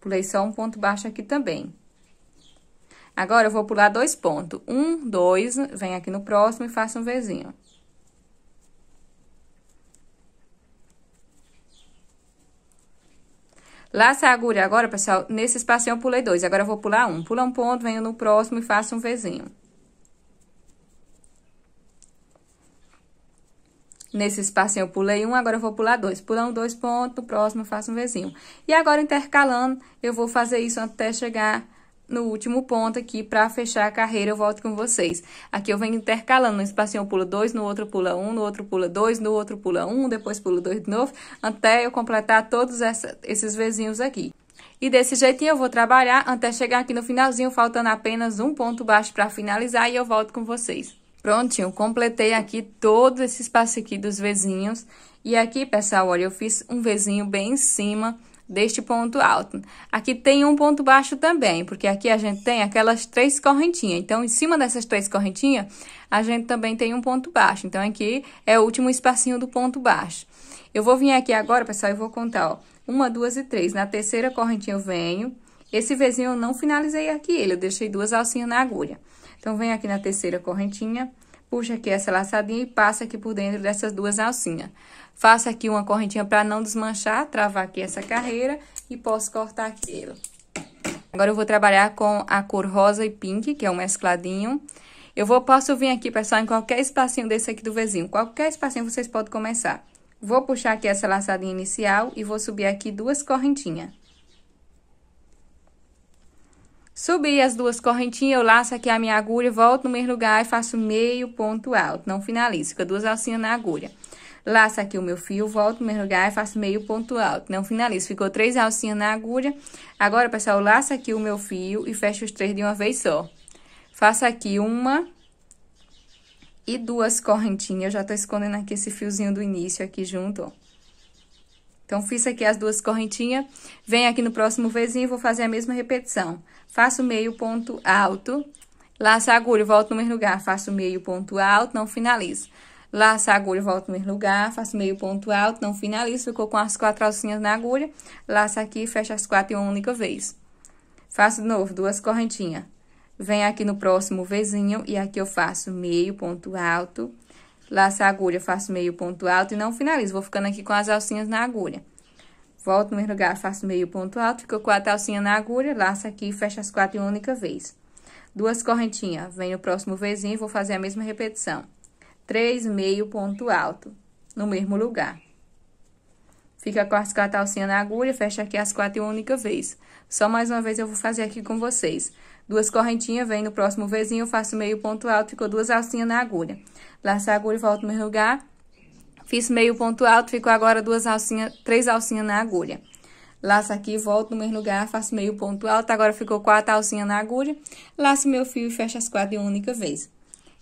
Pulei só um ponto baixo aqui também. Agora, eu vou pular dois pontos. Um, dois, vem aqui no próximo e faço um vizinho. Laça a agulha agora, pessoal, nesse espacinho eu pulei dois, agora eu vou pular um. Pula um ponto, venho no próximo e faço um vizinho. Nesse espacinho eu pulei um, agora eu vou pular dois. Pular um, dois pontos, no próximo eu faço um vizinho. E agora, intercalando, eu vou fazer isso até chegar no último ponto aqui, pra fechar a carreira, eu volto com vocês. Aqui eu venho intercalando, no espacinho eu pulo dois, no outro pula um, no outro pula dois, no outro pula um, depois pulo dois de novo, até eu completar todos esses vizinhos aqui. E desse jeitinho eu vou trabalhar até chegar aqui no finalzinho, faltando apenas um ponto baixo pra finalizar e eu volto com vocês. Prontinho, completei aqui todo esse espaço aqui dos vizinhos. E aqui, pessoal, olha, eu fiz um vizinho bem em cima deste ponto alto. Aqui tem um ponto baixo também, porque aqui a gente tem aquelas três correntinhas. Então, em cima dessas três correntinhas, a gente também tem um ponto baixo. Então, aqui é o último espacinho do ponto baixo. Eu vou vir aqui agora, pessoal, e vou contar, ó, uma, duas e três. Na terceira correntinha eu venho. Esse vizinho eu não finalizei aqui ele, eu deixei duas alcinhas na agulha. Então, venho aqui na terceira correntinha, puxa aqui essa laçadinha e passa aqui por dentro dessas duas alcinhas. Faço aqui uma correntinha para não desmanchar, travar aqui essa carreira e posso cortar aqui ela. Agora eu vou trabalhar com a cor rosa e pink, que é um mescladinho. Posso vir aqui, pessoal, em qualquer espacinho desse aqui do vizinho. Qualquer espacinho vocês podem começar. Vou puxar aqui essa laçadinha inicial e vou subir aqui duas correntinhas. Subi as duas correntinhas, eu laço aqui a minha agulha, volto no mesmo lugar e faço meio ponto alto. Não finalizo, fica duas alcinhas na agulha. Laço aqui o meu fio, volto no meu lugar e faço meio ponto alto. Não finalizo, ficou três alcinhas na agulha. Agora, pessoal, laço aqui o meu fio e fecho os três de uma vez só. Faço aqui uma e duas correntinhas. Eu já tô escondendo aqui esse fiozinho do início aqui junto, ó. Então, fiz aqui as duas correntinhas. Venho aqui no próximo vizinho e vou fazer a mesma repetição. Faço meio ponto alto. Laço a agulha, volto no mesmo lugar, faço meio ponto alto, não finalizo. Laço a agulha, volto no mesmo lugar, faço meio ponto alto, não finalizo, ficou com as quatro alcinhas na agulha. Laço aqui, fecho as quatro em uma única vez. Faço de novo, duas correntinhas. Venho aqui no próximo vizinho e aqui eu faço meio ponto alto. Laço a agulha, faço meio ponto alto e não finalizo. Vou ficando aqui com as alcinhas na agulha. Volto no mesmo lugar, faço meio ponto alto, fico com a alcinha na agulha, laço aqui e fecho as quatro em uma única vez. 2 correntinhas, venho no próximo vizinho e vou fazer a mesma repetição. 3 meio ponto alto, no mesmo lugar. Fica com as 4 alcinhas na agulha, fecha aqui as 4 em uma única vez. Só mais uma vez eu vou fazer aqui com vocês. 2 correntinhas, vem no próximo vizinho, eu faço meio ponto alto, ficou 2 alcinhas na agulha. Laço a agulha, volto no mesmo lugar. Fiz meio ponto alto, ficou agora 3 alcinhas na agulha. Laço aqui, volto no mesmo lugar, faço meio ponto alto, agora ficou 4 alcinhas na agulha. Laço meu fio e fecho as 4 em uma única vez.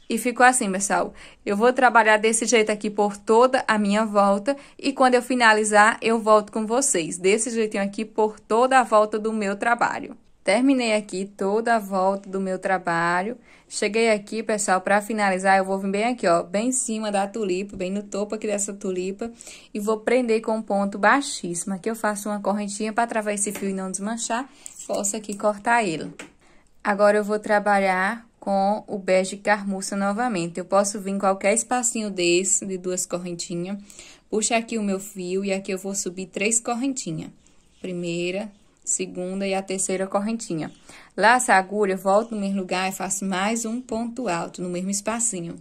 E ficou assim, pessoal. Eu vou trabalhar desse jeito aqui por toda a minha volta. E quando eu finalizar, eu volto com vocês. Desse jeitinho aqui por toda a volta do meu trabalho. Terminei aqui toda a volta do meu trabalho. Cheguei aqui, pessoal, pra finalizar, eu vou vir bem aqui, ó. Bem em cima da tulipa, bem no topo aqui dessa tulipa. E vou prender com um ponto baixíssimo. Aqui eu faço uma correntinha pra travar esse fio e não desmanchar. Posso aqui cortar ele. Agora eu vou trabalhar com o bege carmuça novamente. Eu posso vir em qualquer espacinho desse, de 2 correntinhas. Puxo aqui o meu fio e aqui eu vou subir 3 correntinhas. Primeira, segunda e a terceira correntinha. Laço a agulha, volto no mesmo lugar e faço mais um ponto alto no mesmo espacinho.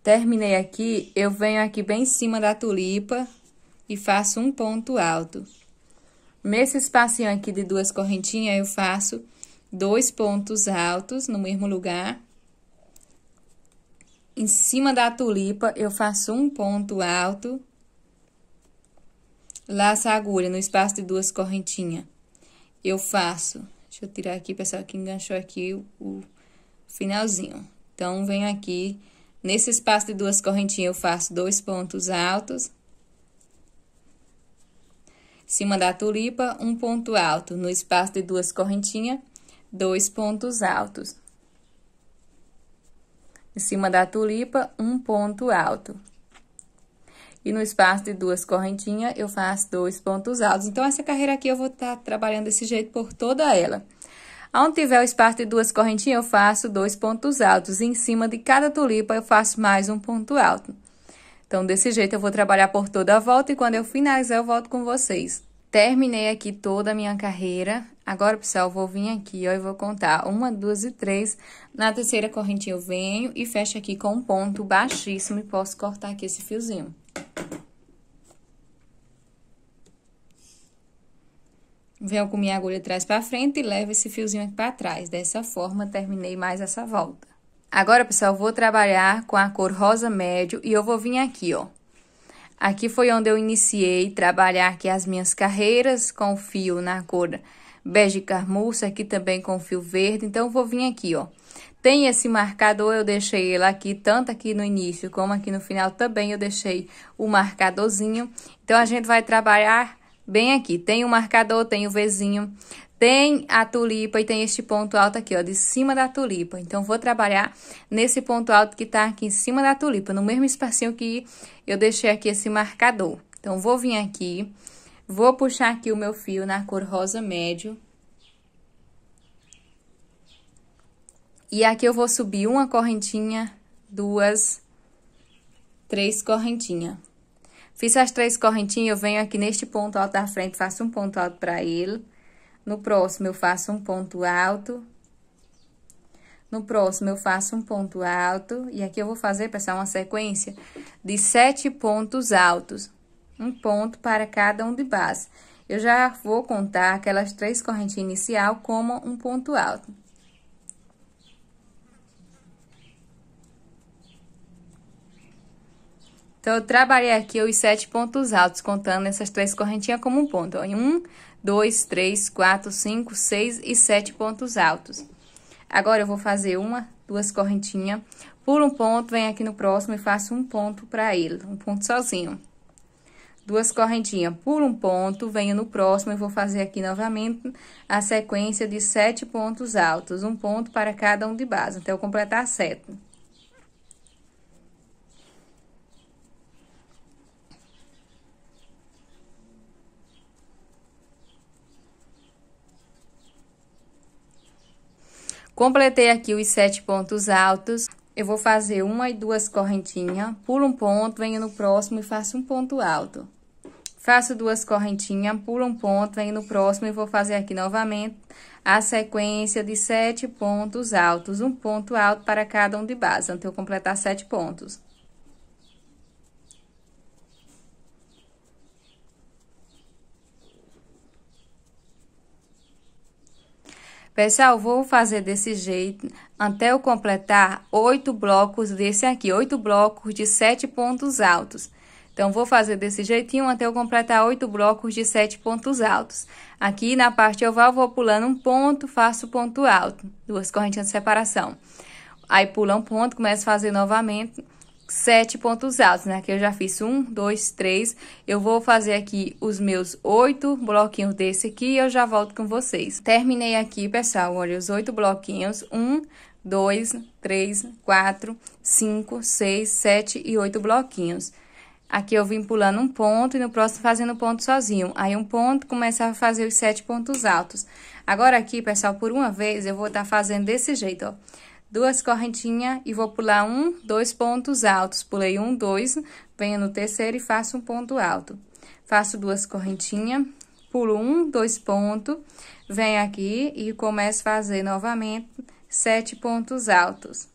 Terminei aqui, eu venho aqui bem em cima da tulipa e faço um ponto alto. Nesse espacinho aqui de 2 correntinhas, eu faço 2 pontos altos no mesmo lugar. Em cima da tulipa, eu faço um ponto alto. Laço a agulha no espaço de 2 correntinhas. Eu faço... Deixa eu tirar aqui, pessoal, que enganchou aqui o finalzinho. Então, venho aqui. Nesse espaço de 2 correntinhas, eu faço 2 pontos altos. Em cima da tulipa, um ponto alto. No espaço de 2 correntinhas, 2 pontos altos. Em cima da tulipa, um ponto alto. E no espaço de 2 correntinhas, eu faço 2 pontos altos. Então, essa carreira aqui eu vou estar trabalhando desse jeito por toda ela. Onde tiver o espaço de 2 correntinhas, eu faço 2 pontos altos. E em cima de cada tulipa, eu faço mais um ponto alto. Então, desse jeito, eu vou trabalhar por toda a volta e quando eu finalizar, eu volto com vocês. Terminei aqui toda a minha carreira. Agora, pessoal, eu vou vir aqui, ó, e vou contar 1, 2 e 3. Na terceira correntinha eu venho e fecho aqui com um ponto baixíssimo e posso cortar aqui esse fiozinho. Venho com minha agulha atrás pra frente e levo esse fiozinho aqui pra trás. Dessa forma, terminei mais essa volta. Agora, pessoal, eu vou trabalhar com a cor rosa médio e eu vou vir aqui, ó. Aqui foi onde eu iniciei trabalhar aqui as minhas carreiras com fio na cor bege carmuça, aqui também com fio verde. Então, eu vou vir aqui, ó. Tem esse marcador, eu deixei ele aqui, tanto aqui no início como aqui no final também eu deixei o marcadorzinho. Então, a gente vai trabalhar bem aqui. Tem o marcador, tem o vizinho, tem a tulipa e tem este ponto alto aqui, ó, de cima da tulipa. Então, vou trabalhar nesse ponto alto que tá aqui em cima da tulipa, no mesmo espacinho que eu deixei aqui esse marcador. Então, vou vir aqui. Vou puxar aqui o meu fio na cor rosa médio. E aqui eu vou subir 1 correntinha, 2, 3 correntinhas. Fiz as 3 correntinhas, eu venho aqui neste ponto alto da frente, faço um ponto alto pra ele. No próximo, eu faço um ponto alto. No próximo, eu faço um ponto alto. E aqui eu vou fazer, pessoal, uma sequência de 7 pontos altos. Um ponto para cada um de base. Eu já vou contar aquelas 3 correntinhas inicial como um ponto alto. Então, eu trabalhei aqui os 7 pontos altos, contando essas 3 correntinhas como um ponto. Ó, em 1, 2, 3, 4, 5, 6 e 7 pontos altos. Agora, eu vou fazer 1, 2 correntinhas. Pulo um ponto, venho aqui no próximo e faço um ponto pra ele. Um ponto sozinho. 2 correntinhas, pulo um ponto, venho no próximo e vou fazer aqui novamente a sequência de 7 pontos altos, um ponto para cada um de base, até eu completar 7. Completei aqui os 7 pontos altos. Eu vou fazer uma e duas correntinhas, pulo um ponto, venho no próximo e faço um ponto alto. Faço duas correntinhas, pulo um ponto, venho no próximo e vou fazer aqui novamente a sequência de 7 pontos altos. Um ponto alto para cada um de base, até eu completar 7 pontos. Pessoal, vou fazer desse jeito até eu completar 8 blocos desse aqui, 8 blocos de 7 pontos altos. Então, vou fazer desse jeitinho até eu completar 8 blocos de 7 pontos altos. Aqui na parte oval, vou pulando um ponto, faço ponto alto, duas correntinhas de separação. Aí, pula um ponto, começo a fazer novamente 7 pontos altos, né? Aqui eu já fiz 1, 2, 3. Eu vou fazer aqui os meus 8 bloquinhos desse aqui e eu já volto com vocês. Terminei aqui, pessoal, olha, os 8 bloquinhos. 1, 2, 3, 4, 5, 6, 7 e 8 bloquinhos. Aqui eu vim pulando um ponto e no próximo fazendo ponto sozinho. Aí, um ponto, começa a fazer os 7 pontos altos. Agora aqui, pessoal, por uma vez, eu vou estar fazendo desse jeito, ó. Duas correntinhas e vou pular 1, 2 pontos altos. Pulei 1, 2, venho no terceiro e faço um ponto alto. Faço duas correntinhas, pulo 1, 2 pontos, venho aqui e começo a fazer novamente 7 pontos altos.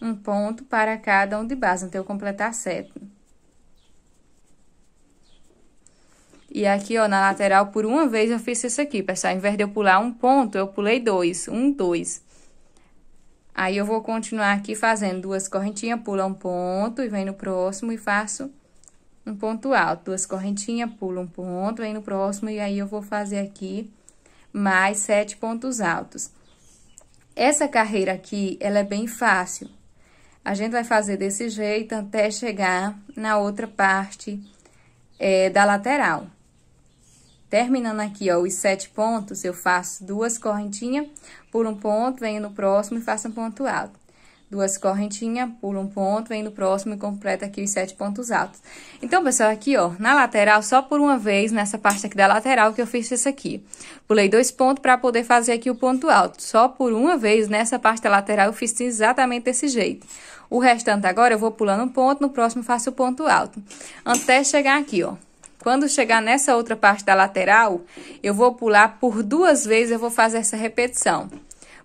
Um ponto para cada um de base, até eu completar 7. E aqui, ó, na lateral, por uma vez, eu fiz isso aqui, pessoal. Ao invés de eu pular um ponto, eu pulei 2. 1, 2. Aí, eu vou continuar aqui fazendo duas correntinhas, pula um ponto e vem no próximo e faço um ponto alto. Duas correntinhas, pula um ponto, vem no próximo e aí eu vou fazer aqui mais 7 pontos altos. Essa carreira aqui, ela é bem fácil. A gente vai fazer desse jeito até chegar na outra parte da lateral. Terminando aqui, ó, os 7 pontos, eu faço duas correntinhas, pulo um ponto, venho no próximo e faço um ponto alto. Duas correntinhas, pulo um ponto, venho no próximo e completa aqui os 7 pontos altos. Então, pessoal, aqui, ó, na lateral, só por uma vez, nessa parte aqui da lateral, que eu fiz isso aqui. Pulei 2 pontos para poder fazer aqui o ponto alto. Só por uma vez, nessa parte da lateral, eu fiz exatamente desse jeito. O restante agora, eu vou pulando um ponto, no próximo faço o ponto alto. Até chegar aqui, ó. Quando chegar nessa outra parte da lateral, eu vou pular por duas vezes, eu vou fazer essa repetição.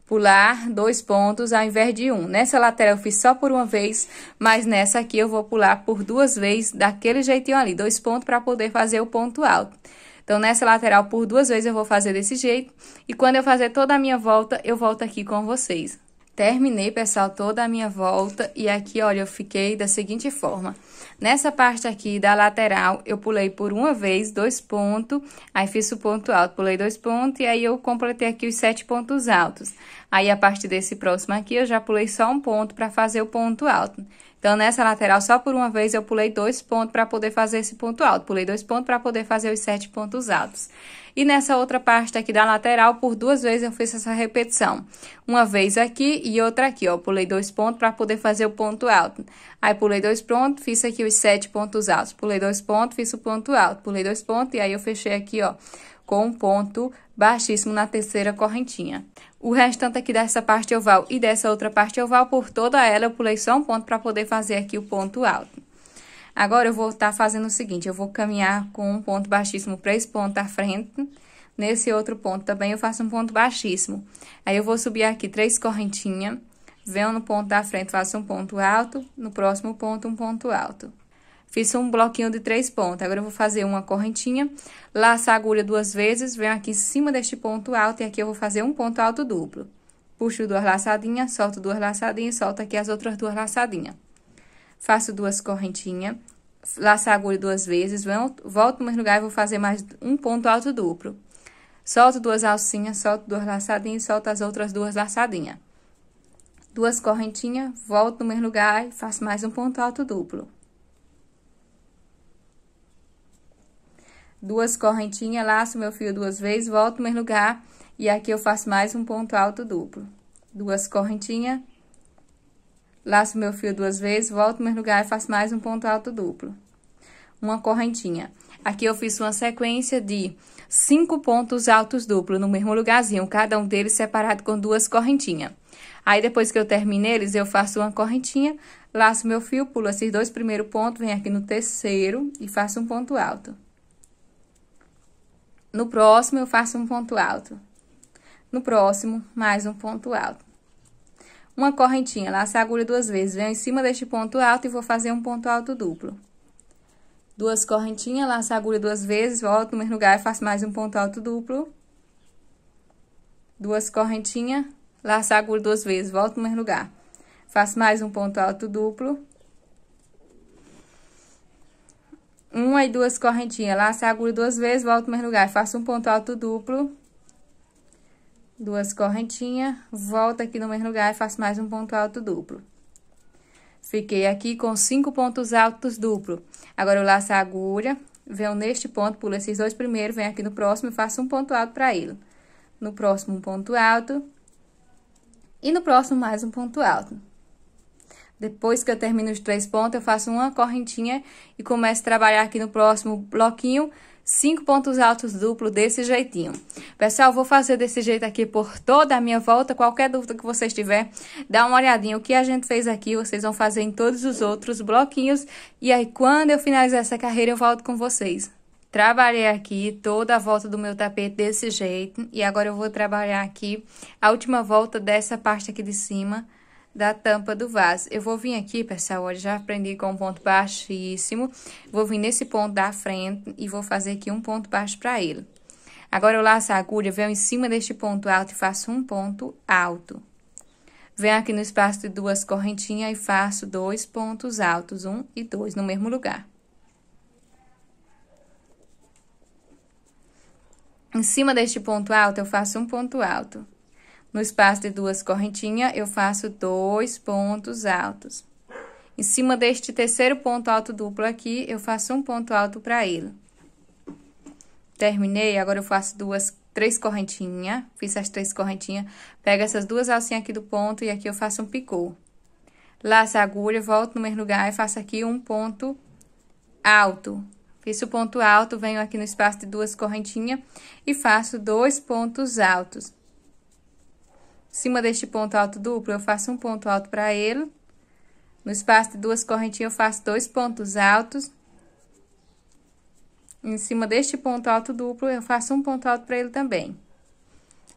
Pular 2 pontos ao invés de 1. Nessa lateral eu fiz só por uma vez, mas nessa aqui eu vou pular por duas vezes, daquele jeitinho ali. 2 pontos para poder fazer o ponto alto. Então, nessa lateral, por duas vezes eu vou fazer desse jeito. E quando eu fazer toda a minha volta, eu volto aqui com vocês. Terminei, pessoal, toda a minha volta e aqui, olha, eu fiquei da seguinte forma. Nessa parte aqui da lateral, eu pulei por uma vez, 2 pontos, aí fiz o ponto alto, pulei 2 pontos e aí eu completei aqui os 7 pontos altos. Aí, a partir desse próximo aqui, eu já pulei só um ponto para fazer o ponto alto. Então, nessa lateral, só por uma vez, eu pulei 2 pontos para poder fazer esse ponto alto. Pulei 2 pontos para poder fazer os 7 pontos altos. E nessa outra parte aqui da lateral, por duas vezes, eu fiz essa repetição. Uma vez aqui e outra aqui, ó. Pulei 2 pontos para poder fazer o ponto alto. Aí, pulei 2 pontos, fiz aqui os 7 pontos altos. Pulei 2 pontos, fiz o ponto alto. Pulei 2 pontos e aí eu fechei aqui, ó, com um ponto baixíssimo na terceira correntinha. O restante aqui dessa parte oval e dessa outra parte oval, por toda ela, eu pulei só um ponto para poder fazer aqui o ponto alto. Agora, eu vou estar fazendo o seguinte, eu vou caminhar com um ponto baixíssimo, 3 pontos à frente. Nesse outro ponto também, eu faço um ponto baixíssimo. Aí, eu vou subir aqui 3 correntinhas, venho no ponto da frente, faço um ponto alto, no próximo ponto, um ponto alto. Fiz um bloquinho de 3 pontos. Agora, eu vou fazer uma correntinha, laço a agulha 2 vezes, venho aqui em cima deste ponto alto e aqui eu vou fazer um ponto alto duplo. Puxo 2 laçadinhas, solto 2 laçadinhas e solto aqui as outras 2 laçadinhas. Faço 2 correntinhas, laço a agulha 2 vezes, volto no mesmo lugar e vou fazer mais um ponto alto duplo. Solto 2 alcinhas, solto 2 laçadinhas e solto as outras 2 laçadinhas. 2 correntinhas, volto no mesmo lugar e faço mais um ponto alto duplo. 2 correntinhas, laço meu fio 2 vezes, volto no mesmo lugar e aqui eu faço mais um ponto alto duplo. 2 correntinhas, laço meu fio 2 vezes, volto no mesmo lugar e faço mais um ponto alto duplo. Uma correntinha. Aqui eu fiz uma sequência de 5 pontos altos duplos no mesmo lugarzinho, cada um deles separado com 2 correntinhas. Aí, depois que eu terminei eles, eu faço uma correntinha, laço meu fio, pulo esses 2 primeiros pontos, venho aqui no terceiro e faço um ponto alto. No próximo, eu faço um ponto alto. No próximo, mais um ponto alto. Uma correntinha, laço a agulha 2 vezes, venho em cima deste ponto alto e vou fazer um ponto alto duplo. 2 correntinhas, laço a agulha 2 vezes, volto no mesmo lugar e faço mais um ponto alto duplo. 2 correntinhas, laço a agulha 2 vezes, volto no mesmo lugar. Faço mais um ponto alto duplo. 1 e 2 correntinhas, laço a agulha 2 vezes, volto no mesmo lugar e faço um ponto alto duplo. 2 correntinhas, volto aqui no mesmo lugar e faço mais um ponto alto duplo. Fiquei aqui com 5 pontos altos duplo. Agora, eu laço a agulha, venho neste ponto, pulo esses 2 primeiros, venho aqui no próximo e faço um ponto alto para ele. No próximo, um ponto alto. E no próximo, mais um ponto alto. Depois que eu termino os 3 pontos, eu faço uma correntinha e começo a trabalhar aqui no próximo bloquinho, 5 pontos altos duplo desse jeitinho. Pessoal, vou fazer desse jeito aqui por toda a minha volta. Qualquer dúvida que vocês tiverem, dá uma olhadinha. O que a gente fez aqui, vocês vão fazer em todos os outros bloquinhos. E aí, quando eu finalizar essa carreira, eu volto com vocês. Trabalhei aqui toda a volta do meu tapete desse jeito. E agora, eu vou trabalhar aqui a última volta dessa parte aqui de cima da tampa do vaso. Eu vou vir aqui, pessoal, olha, já aprendi com um ponto baixíssimo. Vou vir nesse ponto da frente e vou fazer aqui um ponto baixo para ele. Agora, eu laço a agulha, venho em cima deste ponto alto e faço um ponto alto. Venho aqui no espaço de 2 correntinhas e faço 2 pontos altos, 1 e 2, no mesmo lugar. Em cima deste ponto alto, eu faço um ponto alto. No espaço de 2 correntinhas, eu faço 2 pontos altos. Em cima deste terceiro ponto alto duplo aqui, eu faço um ponto alto para ele. Terminei, agora eu faço 3 correntinhas, fiz as 3 correntinhas, pego essas 2 alcinhas aqui do ponto e aqui eu faço um picô. Laço a agulha, volto no mesmo lugar e faço aqui um ponto alto. Fiz o ponto alto, venho aqui no espaço de 2 correntinhas e faço 2 pontos altos. Em cima deste ponto alto duplo, eu faço um ponto alto para ele. No espaço de 2 correntinhas, eu faço 2 pontos altos. Em cima deste ponto alto duplo, eu faço um ponto alto para ele também.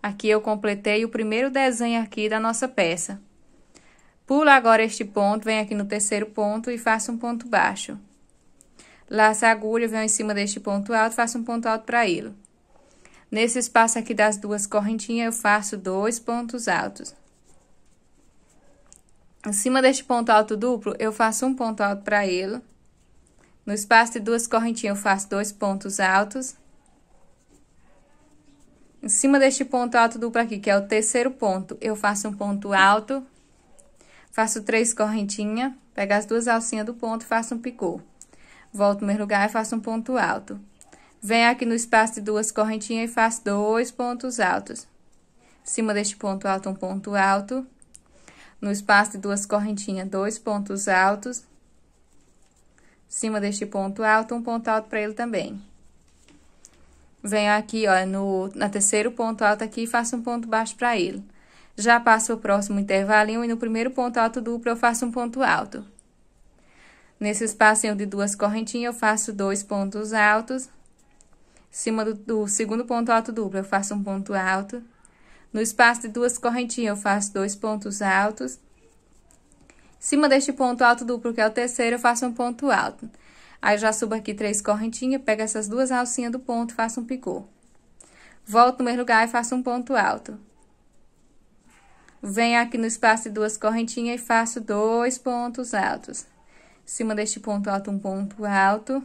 Aqui eu completei o primeiro desenho aqui da nossa peça. Pulo agora este ponto, venho aqui no terceiro ponto e faço um ponto baixo. Laço a agulha, venho em cima deste ponto alto, faço um ponto alto para ele. Nesse espaço aqui das 2 correntinhas, eu faço 2 pontos altos. Em cima deste ponto alto duplo, eu faço um ponto alto para ele. No espaço de 2 correntinhas, eu faço 2 pontos altos. Em cima deste ponto alto duplo aqui, que é o terceiro ponto, eu faço um ponto alto. Faço 3 correntinhas, pego as 2 alcinhas do ponto e faço um picô. Volto no mesmo lugar e faço um ponto alto. Venho aqui no espaço de 2 correntinhas e faço 2 pontos altos. Em cima deste ponto alto, um ponto alto. No espaço de 2 correntinhas, 2 pontos altos. Em cima deste ponto alto, um ponto alto para ele também. Venho aqui, ó, na terceiro ponto alto aqui e faço um ponto baixo para ele. Já passo o próximo intervalinho e no primeiro ponto alto duplo eu faço um ponto alto. Nesse espacinho de 2 correntinhas, eu faço 2 pontos altos. Em cima do segundo ponto alto duplo, eu faço um ponto alto. No espaço de 2 correntinhas, eu faço 2 pontos altos. Em cima deste ponto alto duplo, que é o terceiro, eu faço um ponto alto. Aí, eu já subo aqui 3 correntinhas, pego essas 2 alcinhas do ponto, faço um picô. Volto no mesmo lugar e faço um ponto alto. Venho aqui no espaço de 2 correntinhas e faço 2 pontos altos. Em cima deste ponto alto, um ponto alto.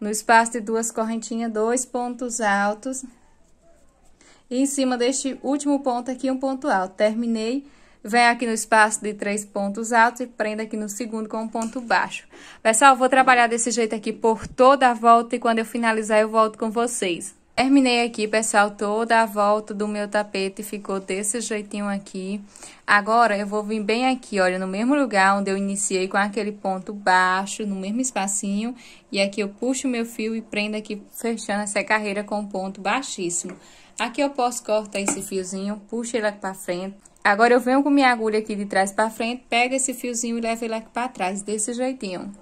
No espaço de 2 correntinhas, 2 pontos altos. E em cima deste último ponto aqui, um ponto alto. Terminei. Vem aqui no espaço de 3 pontos altos e prenda aqui no segundo com um ponto baixo. Pessoal, eu vou trabalhar desse jeito aqui por toda a volta e quando eu finalizar eu volto com vocês. Terminei aqui, pessoal, toda a volta do meu tapete ficou desse jeitinho aqui. Agora, eu vou vir bem aqui, olha, no mesmo lugar onde eu iniciei com aquele ponto baixo, no mesmo espacinho. E aqui eu puxo o meu fio e prendo aqui, fechando essa carreira com um ponto baixíssimo. Aqui eu posso cortar esse fiozinho, puxo ele aqui pra frente. Agora, eu venho com minha agulha aqui de trás pra frente, pego esse fiozinho e levo ele aqui pra trás, desse jeitinho.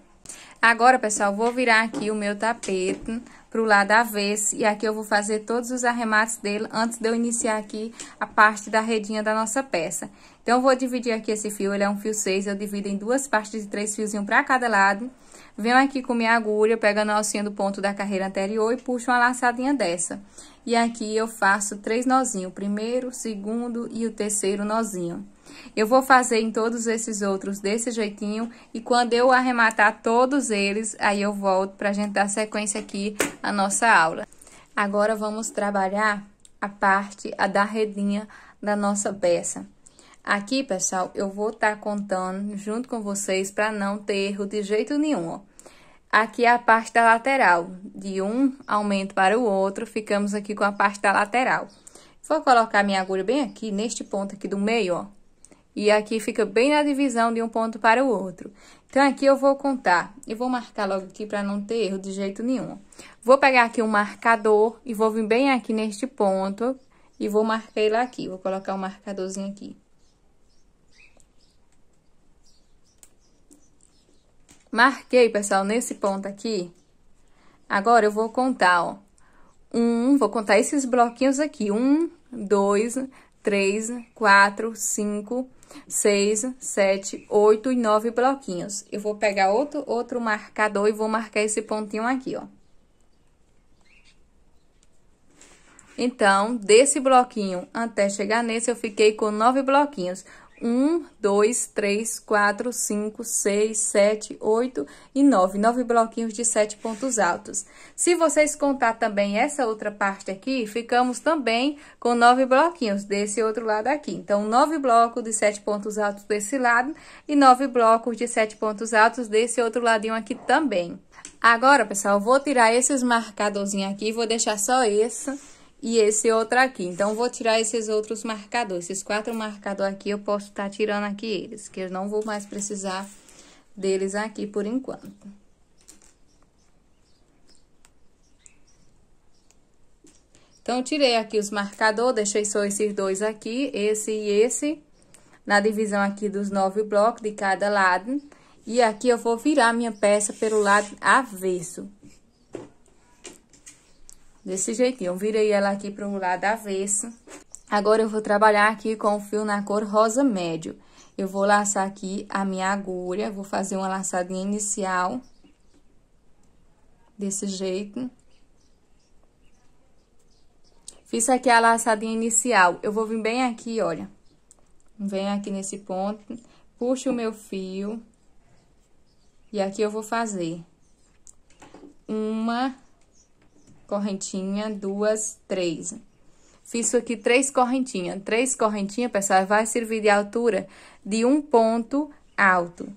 Agora, pessoal, vou virar aqui o meu tapete pro lado avesso e aqui eu vou fazer todos os arremates dele antes de eu iniciar aqui a parte da redinha da nossa peça. Então, eu vou dividir aqui esse fio, ele é um fio 6, eu divido em duas partes de 3 fiozinhos pra cada lado. Venho aqui com minha agulha, pego a alcinha do ponto da carreira anterior e puxo uma laçadinha dessa. E aqui eu faço 3 nozinhos, o primeiro, o segundo e o terceiro nozinho. Eu vou fazer em todos esses outros desse jeitinho e quando eu arrematar todos eles, aí eu volto pra gente dar sequência aqui à nossa aula. Agora, vamos trabalhar a parte da redinha da nossa peça. Aqui, pessoal, eu vou estar contando junto com vocês pra não ter erro de jeito nenhum, ó. Aqui é a parte da lateral, de um aumento para o outro, ficamos aqui com a parte da lateral. Vou colocar minha agulha bem aqui, neste ponto aqui do meio, ó. E aqui fica bem na divisão de um ponto para o outro. Então, aqui eu vou contar. E vou marcar logo aqui para não ter erro de jeito nenhum. Vou pegar aqui um marcador e vou vir bem aqui neste ponto. E vou marcar ele aqui. Vou colocar um marcadorzinho aqui. Marquei, pessoal, nesse ponto aqui. Agora, eu vou contar, ó. Vou contar esses bloquinhos aqui. 1, 2, 3, 4, 5... 6, 7, 8 e 9 bloquinhos. Eu vou pegar outro marcador e vou marcar esse pontinho aqui, ó. Então, desse bloquinho até chegar nesse, eu fiquei com 9 bloquinhos. 1, 2, 3, 4, 5, 6, 7, 8 e 9. 9 bloquinhos de 7 pontos altos. Se vocês contar também essa outra parte aqui, ficamos também com 9 bloquinhos desse outro lado aqui. Então, 9 blocos de 7 pontos altos desse lado e 9 blocos de 7 pontos altos desse outro ladinho aqui também. Agora, pessoal, vou tirar esses marcadorzinhos aqui, vou deixar só esse... E esse outro aqui. Então, vou tirar esses outros marcadores. Esses 4 marcadores aqui, eu posso estar tirando aqui eles. Que eu não vou mais precisar deles aqui por enquanto. Então, eu tirei aqui os marcadores. Deixei só esses 2 aqui. Esse e esse. Na divisão aqui dos 9 blocos de cada lado. E aqui eu vou virar minha peça pelo lado avesso. Desse jeitinho, eu virei ela aqui para o lado avesso. Agora, eu vou trabalhar aqui com o fio na cor rosa médio. Eu vou laçar aqui a minha agulha, vou fazer uma laçadinha inicial. Desse jeito. Fiz aqui a laçadinha inicial. Eu vou vir bem aqui, olha. Venho aqui nesse ponto, puxo o meu fio. E aqui eu vou fazer uma... correntinha, 2, 3. Fiz aqui 3 correntinhas. 3 correntinhas, pessoal, vai servir de altura de um ponto alto.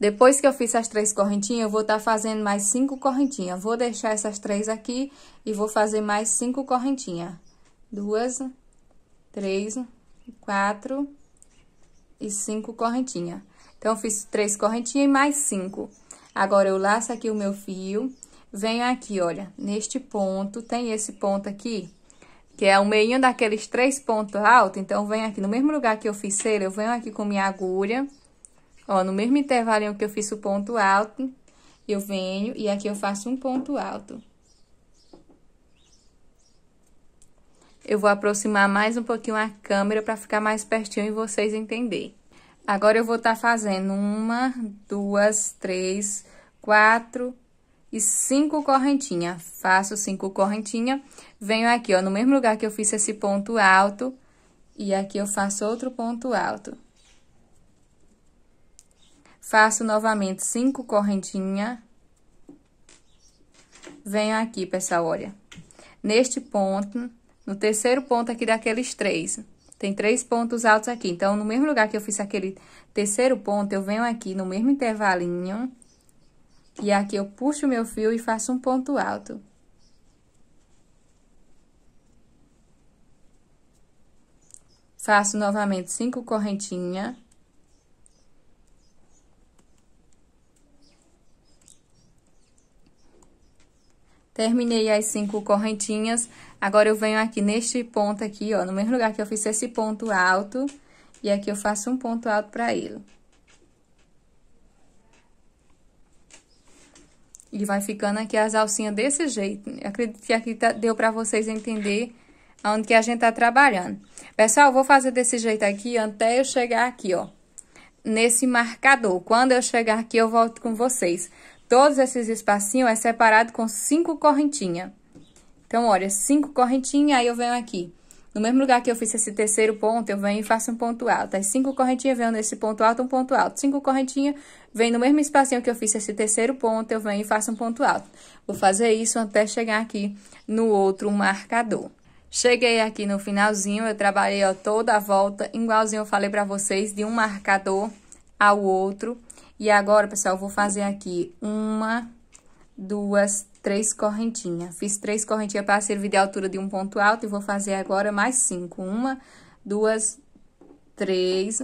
Depois que eu fiz as 3 correntinhas, eu vou estar fazendo mais 5 correntinhas. Vou deixar essas 3 aqui e vou fazer mais 5 correntinhas. 2, 3, 4 e 5 correntinhas. Então, eu fiz 3 correntinhas e mais 5. Agora, eu laço aqui o meu fio. Venho aqui, olha, neste ponto, tem esse ponto aqui, que é o meio daqueles 3 pontos altos. Então, venho aqui, no mesmo lugar que eu fiz cera, eu venho aqui com minha agulha, ó, no mesmo intervalinho que eu fiz o ponto alto, eu venho e aqui eu faço um ponto alto. Eu vou aproximar mais um pouquinho a câmera para ficar mais pertinho e vocês entenderem. Agora, eu vou estar fazendo 1, 2, 3, 4 e 5 correntinhas. Faço 5 correntinhas. Venho aqui, ó, no mesmo lugar que eu fiz esse ponto alto. E aqui eu faço outro ponto alto. Faço novamente 5 correntinhas. Venho aqui, pessoal, olha. Neste ponto, no terceiro ponto aqui daqueles 3. Tem 3 pontos altos aqui. Então, no mesmo lugar que eu fiz aquele terceiro ponto, eu venho aqui no mesmo intervalinho... E aqui eu puxo o meu fio e faço um ponto alto. Faço novamente 5 correntinhas. Terminei as 5 correntinhas. Agora, eu venho aqui neste ponto aqui, ó, no mesmo lugar que eu fiz esse ponto alto. E aqui eu faço um ponto alto pra ele. E vai ficando aqui as alcinhas desse jeito. Eu acredito que aqui deu pra vocês entenderem aonde que a gente tá trabalhando. Pessoal, eu vou fazer desse jeito aqui até eu chegar aqui, ó. Nesse marcador. Quando eu chegar aqui, eu volto com vocês. Todos esses espacinhos é separado com 5 correntinhas. Então, olha, 5 correntinhas, aí eu venho aqui. No mesmo lugar que eu fiz esse terceiro ponto, eu venho e faço um ponto alto. As 5 correntinhas venho nesse ponto alto, um ponto alto. 5 correntinhas, vem no mesmo espacinho que eu fiz esse terceiro ponto, eu venho e faço um ponto alto. Vou fazer isso até chegar aqui no outro marcador. Cheguei aqui no finalzinho, eu trabalhei, ó, toda a volta, igualzinho eu falei pra vocês, de um marcador ao outro. E agora, pessoal, eu vou fazer aqui 1, 2, 3 correntinhas. Fiz 3 correntinhas para servir de altura de um ponto alto e vou fazer agora mais 5. 1, 2, 3,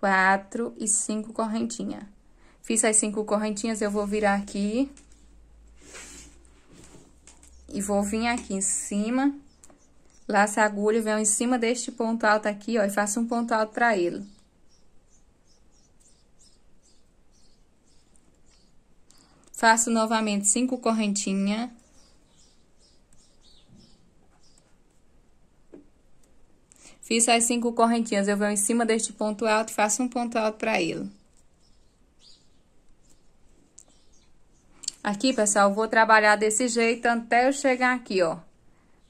4 e 5 correntinhas. Fiz as 5 correntinhas, eu vou virar aqui. E vou vir aqui em cima, laço a agulha e venho em cima deste ponto alto aqui, ó, e faço um ponto alto para ele. Faço novamente 5 correntinhas. Fiz as 5 correntinhas, eu venho em cima deste ponto alto e faço um ponto alto pra ele. Aqui, pessoal, eu vou trabalhar desse jeito até eu chegar aqui, ó.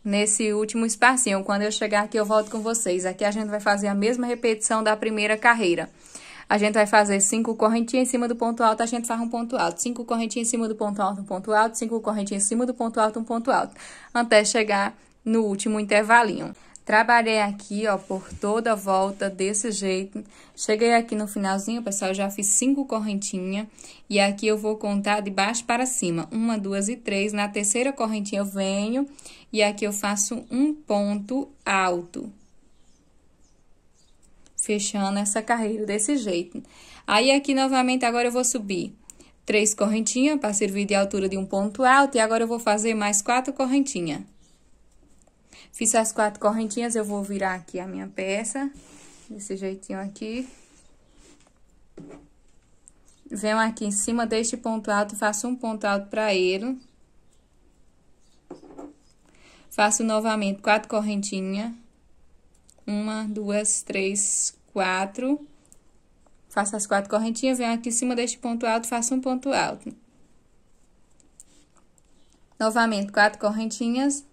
Nesse último espacinho, quando eu chegar aqui eu volto com vocês. Aqui a gente vai fazer a mesma repetição da primeira carreira. A gente vai fazer 5 correntinhas em cima do ponto alto, a gente faz um ponto alto. 5 correntinhas em cima do ponto alto, um ponto alto. 5 correntinhas em cima do ponto alto, um ponto alto. Até chegar no último intervalinho. Trabalhei aqui, ó, por toda a volta, desse jeito. Cheguei aqui no finalzinho, pessoal, eu já fiz 5 correntinhas. E aqui eu vou contar de baixo para cima. 1, 2 e 3. Na terceira correntinha eu venho e aqui eu faço um ponto alto. Fechando essa carreira desse jeito. Aí, aqui, novamente, agora eu vou subir 3 correntinhas para servir de altura de um ponto alto. E agora eu vou fazer mais 4 correntinhas. Fiz as 4 correntinhas, eu vou virar aqui a minha peça. Desse jeitinho aqui. Venho aqui em cima deste ponto alto, faço um ponto alto para ele. Faço novamente 4 correntinhas. 1, 2, 3, 4. Faço as 4 correntinhas, venho aqui em cima deste ponto alto, faço um ponto alto. Novamente, 4 correntinhas.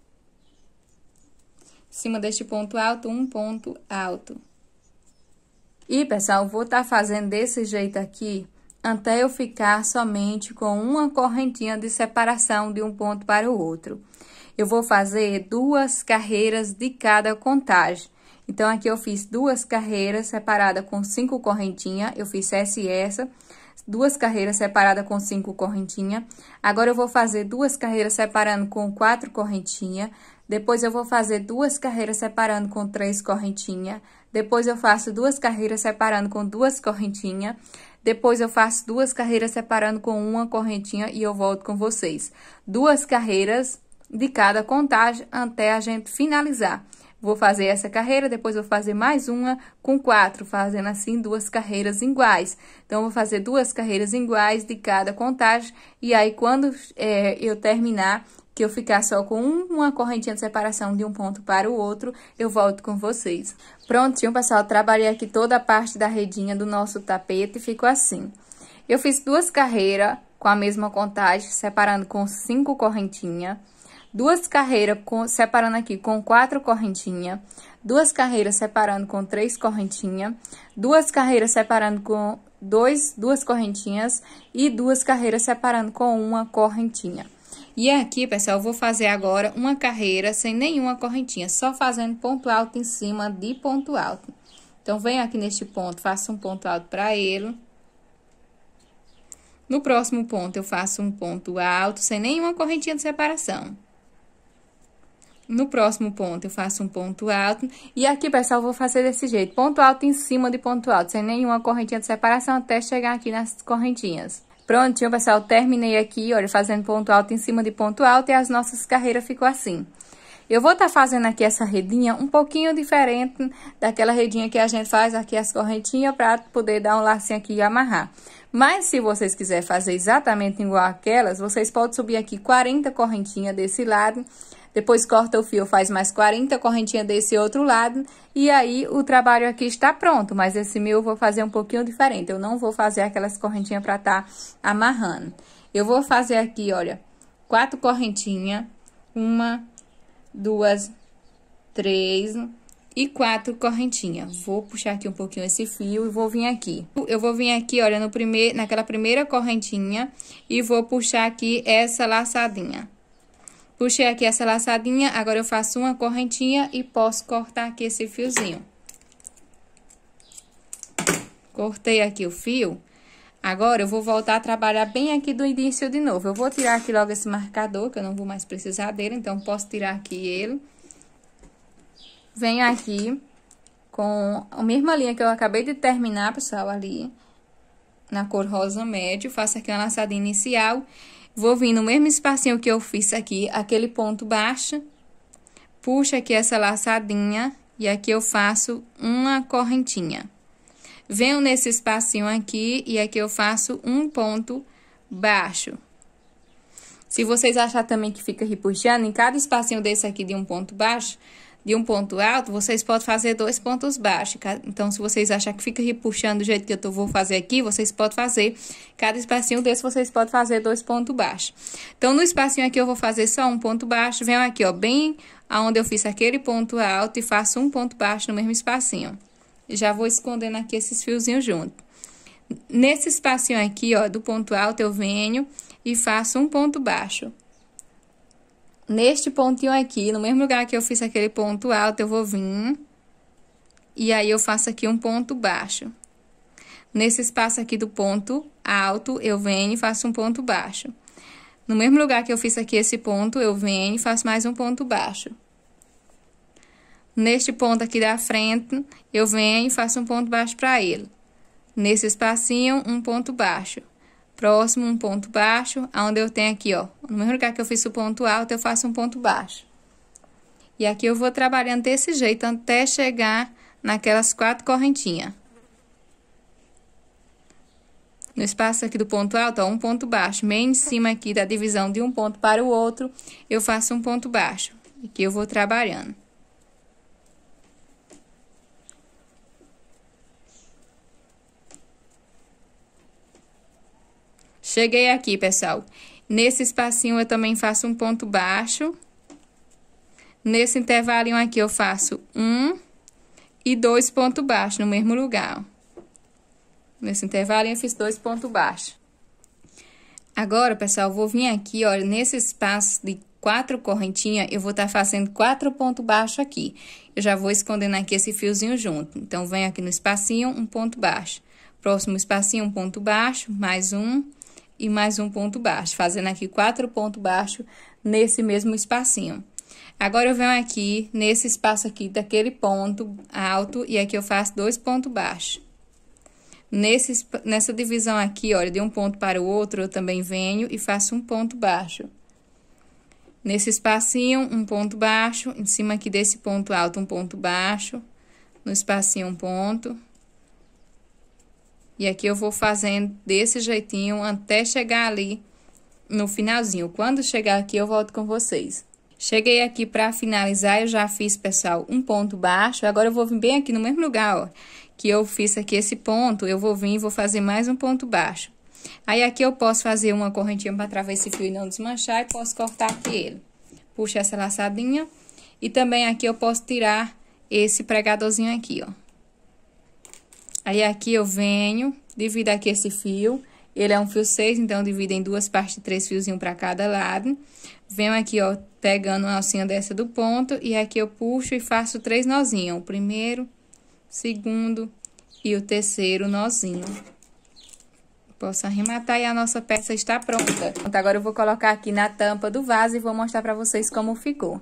Em cima deste ponto alto, um ponto alto. E, pessoal, vou estar fazendo desse jeito aqui até eu ficar somente com uma correntinha de separação de um ponto para o outro. Eu vou fazer 2 carreiras de cada contagem. Então, aqui eu fiz 2 carreiras separadas com 5 correntinhas. Eu fiz essa e essa. 2 carreiras separadas com 5 correntinhas. Agora, eu vou fazer 2 carreiras separando com 4 correntinhas. Depois, eu vou fazer 2 carreiras separando com 3 correntinhas. Depois, eu faço 2 carreiras separando com 2 correntinhas. Depois, eu faço 2 carreiras separando com 1 correntinha e eu volto com vocês. 2 carreiras de cada contagem até a gente finalizar. Vou fazer essa carreira, depois vou fazer mais uma com 4, fazendo assim 2 carreiras iguais. Então, vou fazer 2 carreiras iguais de cada contagem. E aí, quando eu terminar, que eu ficar só com uma correntinha de separação de um ponto para o outro, eu volto com vocês. Prontinho, pessoal, trabalhei aqui toda a parte da redinha do nosso tapete e ficou assim. Eu fiz 2 carreiras com a mesma contagem, separando com 5 correntinhas. 2 carreiras separando aqui com 4 correntinhas, 2 carreiras separando com 3 correntinhas, 2 carreiras separando com 2 correntinhas e 2 carreiras separando com 1 correntinha. E aqui, pessoal, eu vou fazer agora uma carreira sem nenhuma correntinha, só fazendo ponto alto em cima de ponto alto. Então, venho aqui neste ponto, faço um ponto alto para ele. No próximo ponto, eu faço um ponto alto sem nenhuma correntinha de separação. No próximo ponto, eu faço um ponto alto. E aqui, pessoal, eu vou fazer desse jeito. Ponto alto em cima de ponto alto, sem nenhuma correntinha de separação, até chegar aqui nas correntinhas. Prontinho, pessoal, terminei aqui, olha, fazendo ponto alto em cima de ponto alto e as nossas carreiras ficou assim. Eu vou estar fazendo aqui essa redinha um pouquinho diferente daquela redinha que a gente faz aqui as correntinhas para poder dar um lacinho aqui e amarrar. Mas se vocês quiserem fazer exatamente igual aquelas, vocês podem subir aqui 40 correntinhas desse lado. Depois corta o fio, faz mais 40 correntinhas desse outro lado. E aí, o trabalho aqui está pronto. Mas esse meu eu vou fazer um pouquinho diferente. Eu não vou fazer aquelas correntinhas para estar amarrando. Eu vou fazer aqui, olha, 4 correntinhas. 1, 2, 3 e 4 correntinhas. Vou puxar aqui um pouquinho esse fio e vou vir aqui. Eu vou vir aqui, olha, naquela primeira correntinha. E vou puxar aqui essa laçadinha. Puxei aqui essa laçadinha, agora eu faço uma correntinha e posso cortar aqui esse fiozinho. Cortei aqui o fio. Agora, eu vou voltar a trabalhar bem aqui do início de novo. Eu vou tirar aqui logo esse marcador, que eu não vou mais precisar dele, então posso tirar aqui ele. Venho aqui com a mesma linha que eu acabei de terminar, pessoal, ali, na cor rosa médio. Faço aqui uma laçadinha inicial. Vou vir no mesmo espacinho que eu fiz aqui, aquele ponto baixo, puxa aqui essa laçadinha e aqui eu faço uma correntinha. Venho nesse espacinho aqui e aqui eu faço um ponto baixo. Se vocês acharem também que fica repuxando, em cada espacinho desse aqui de um ponto baixo, de um ponto alto, vocês podem fazer 2 pontos baixos. Então, se vocês acharem que fica repuxando do jeito que vou fazer aqui, vocês podem fazer. Cada espacinho desse, vocês podem fazer 2 pontos baixos. Então, no espacinho aqui, eu vou fazer só um ponto baixo. Venho aqui, ó, bem aonde eu fiz aquele ponto alto e faço um ponto baixo no mesmo espacinho. Já vou escondendo aqui esses fiozinhos junto. Nesse espacinho aqui, ó, do ponto alto, eu venho e faço um ponto baixo. Neste pontinho aqui, no mesmo lugar que eu fiz aquele ponto alto, eu vou vir. E aí, eu faço aqui um ponto baixo. Nesse espaço aqui do ponto alto, eu venho e faço um ponto baixo. No mesmo lugar que eu fiz aqui esse ponto, eu venho e faço mais um ponto baixo. Neste ponto aqui da frente, eu venho e faço um ponto baixo para ele. Nesse espacinho, um ponto baixo. Próximo, um ponto baixo, onde eu tenho aqui, ó, no mesmo lugar que eu fiz o ponto alto, eu faço um ponto baixo. E aqui eu vou trabalhando desse jeito até chegar naquelas 4 correntinhas. No espaço aqui do ponto alto, ó, um ponto baixo. Meio em cima aqui da divisão de um ponto para o outro, eu faço um ponto baixo. E aqui eu vou trabalhando. Cheguei aqui, pessoal. Nesse espacinho, eu também faço um ponto baixo. Nesse intervalinho aqui, eu faço 1 e 2 pontos baixos no mesmo lugar. Nesse intervalinho, eu fiz 2 pontos baixos. Agora, pessoal, eu vou vir aqui, olha, nesse espaço de 4 correntinhas, eu vou estar fazendo 4 pontos baixos aqui. Eu já vou escondendo aqui esse fiozinho junto. Então, venho aqui no espacinho, um ponto baixo. Próximo espacinho, um ponto baixo, mais um. E mais um ponto baixo, fazendo aqui 4 pontos baixos nesse mesmo espacinho. Agora, eu venho aqui nesse espaço aqui daquele ponto alto e aqui eu faço 2 pontos baixos. Nessa divisão aqui, olha, de um ponto para o outro, eu também venho e faço um ponto baixo. Nesse espacinho, um ponto baixo, em cima aqui desse ponto alto, um ponto baixo, no espacinho, um ponto. E aqui eu vou fazendo desse jeitinho até chegar ali no finalzinho. Quando chegar aqui, eu volto com vocês. Cheguei aqui pra finalizar, eu já fiz, pessoal, um ponto baixo. Agora, eu vou vir bem aqui no mesmo lugar, ó, que eu fiz aqui esse ponto. Eu vou vir e vou fazer mais um ponto baixo. Aí, aqui eu posso fazer uma correntinha pra travar esse fio e não desmanchar e posso cortar aqui ele. Puxa essa laçadinha. E também aqui eu posso tirar esse pregadorzinho aqui, ó. Aí, aqui eu venho, divido aqui esse fio, ele é um fio 6, então, divido em 2 partes, 3 fiozinhos para cada lado. Venho aqui, ó, pegando uma alcinha dessa do ponto, e aqui eu puxo e faço 3 nozinhos. O primeiro, segundo e o terceiro nozinho. Posso arrematar e a nossa peça está pronta. Agora, eu vou colocar aqui na tampa do vaso e vou mostrar para vocês como ficou.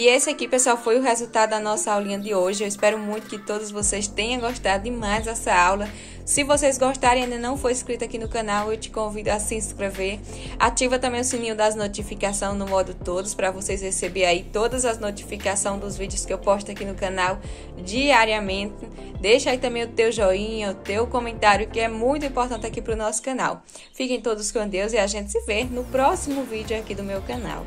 E esse aqui, pessoal, foi o resultado da nossa aulinha de hoje. Eu espero muito que todos vocês tenham gostado demais dessa aula. Se vocês gostarem e ainda não for inscrito aqui no canal, eu te convido a se inscrever. Ativa também o sininho das notificações no modo todos, para vocês receberem aí todas as notificações dos vídeos que eu posto aqui no canal diariamente. Deixa aí também o teu joinha, o teu comentário, que é muito importante aqui para o nosso canal. Fiquem todos com Deus e a gente se vê no próximo vídeo aqui do meu canal.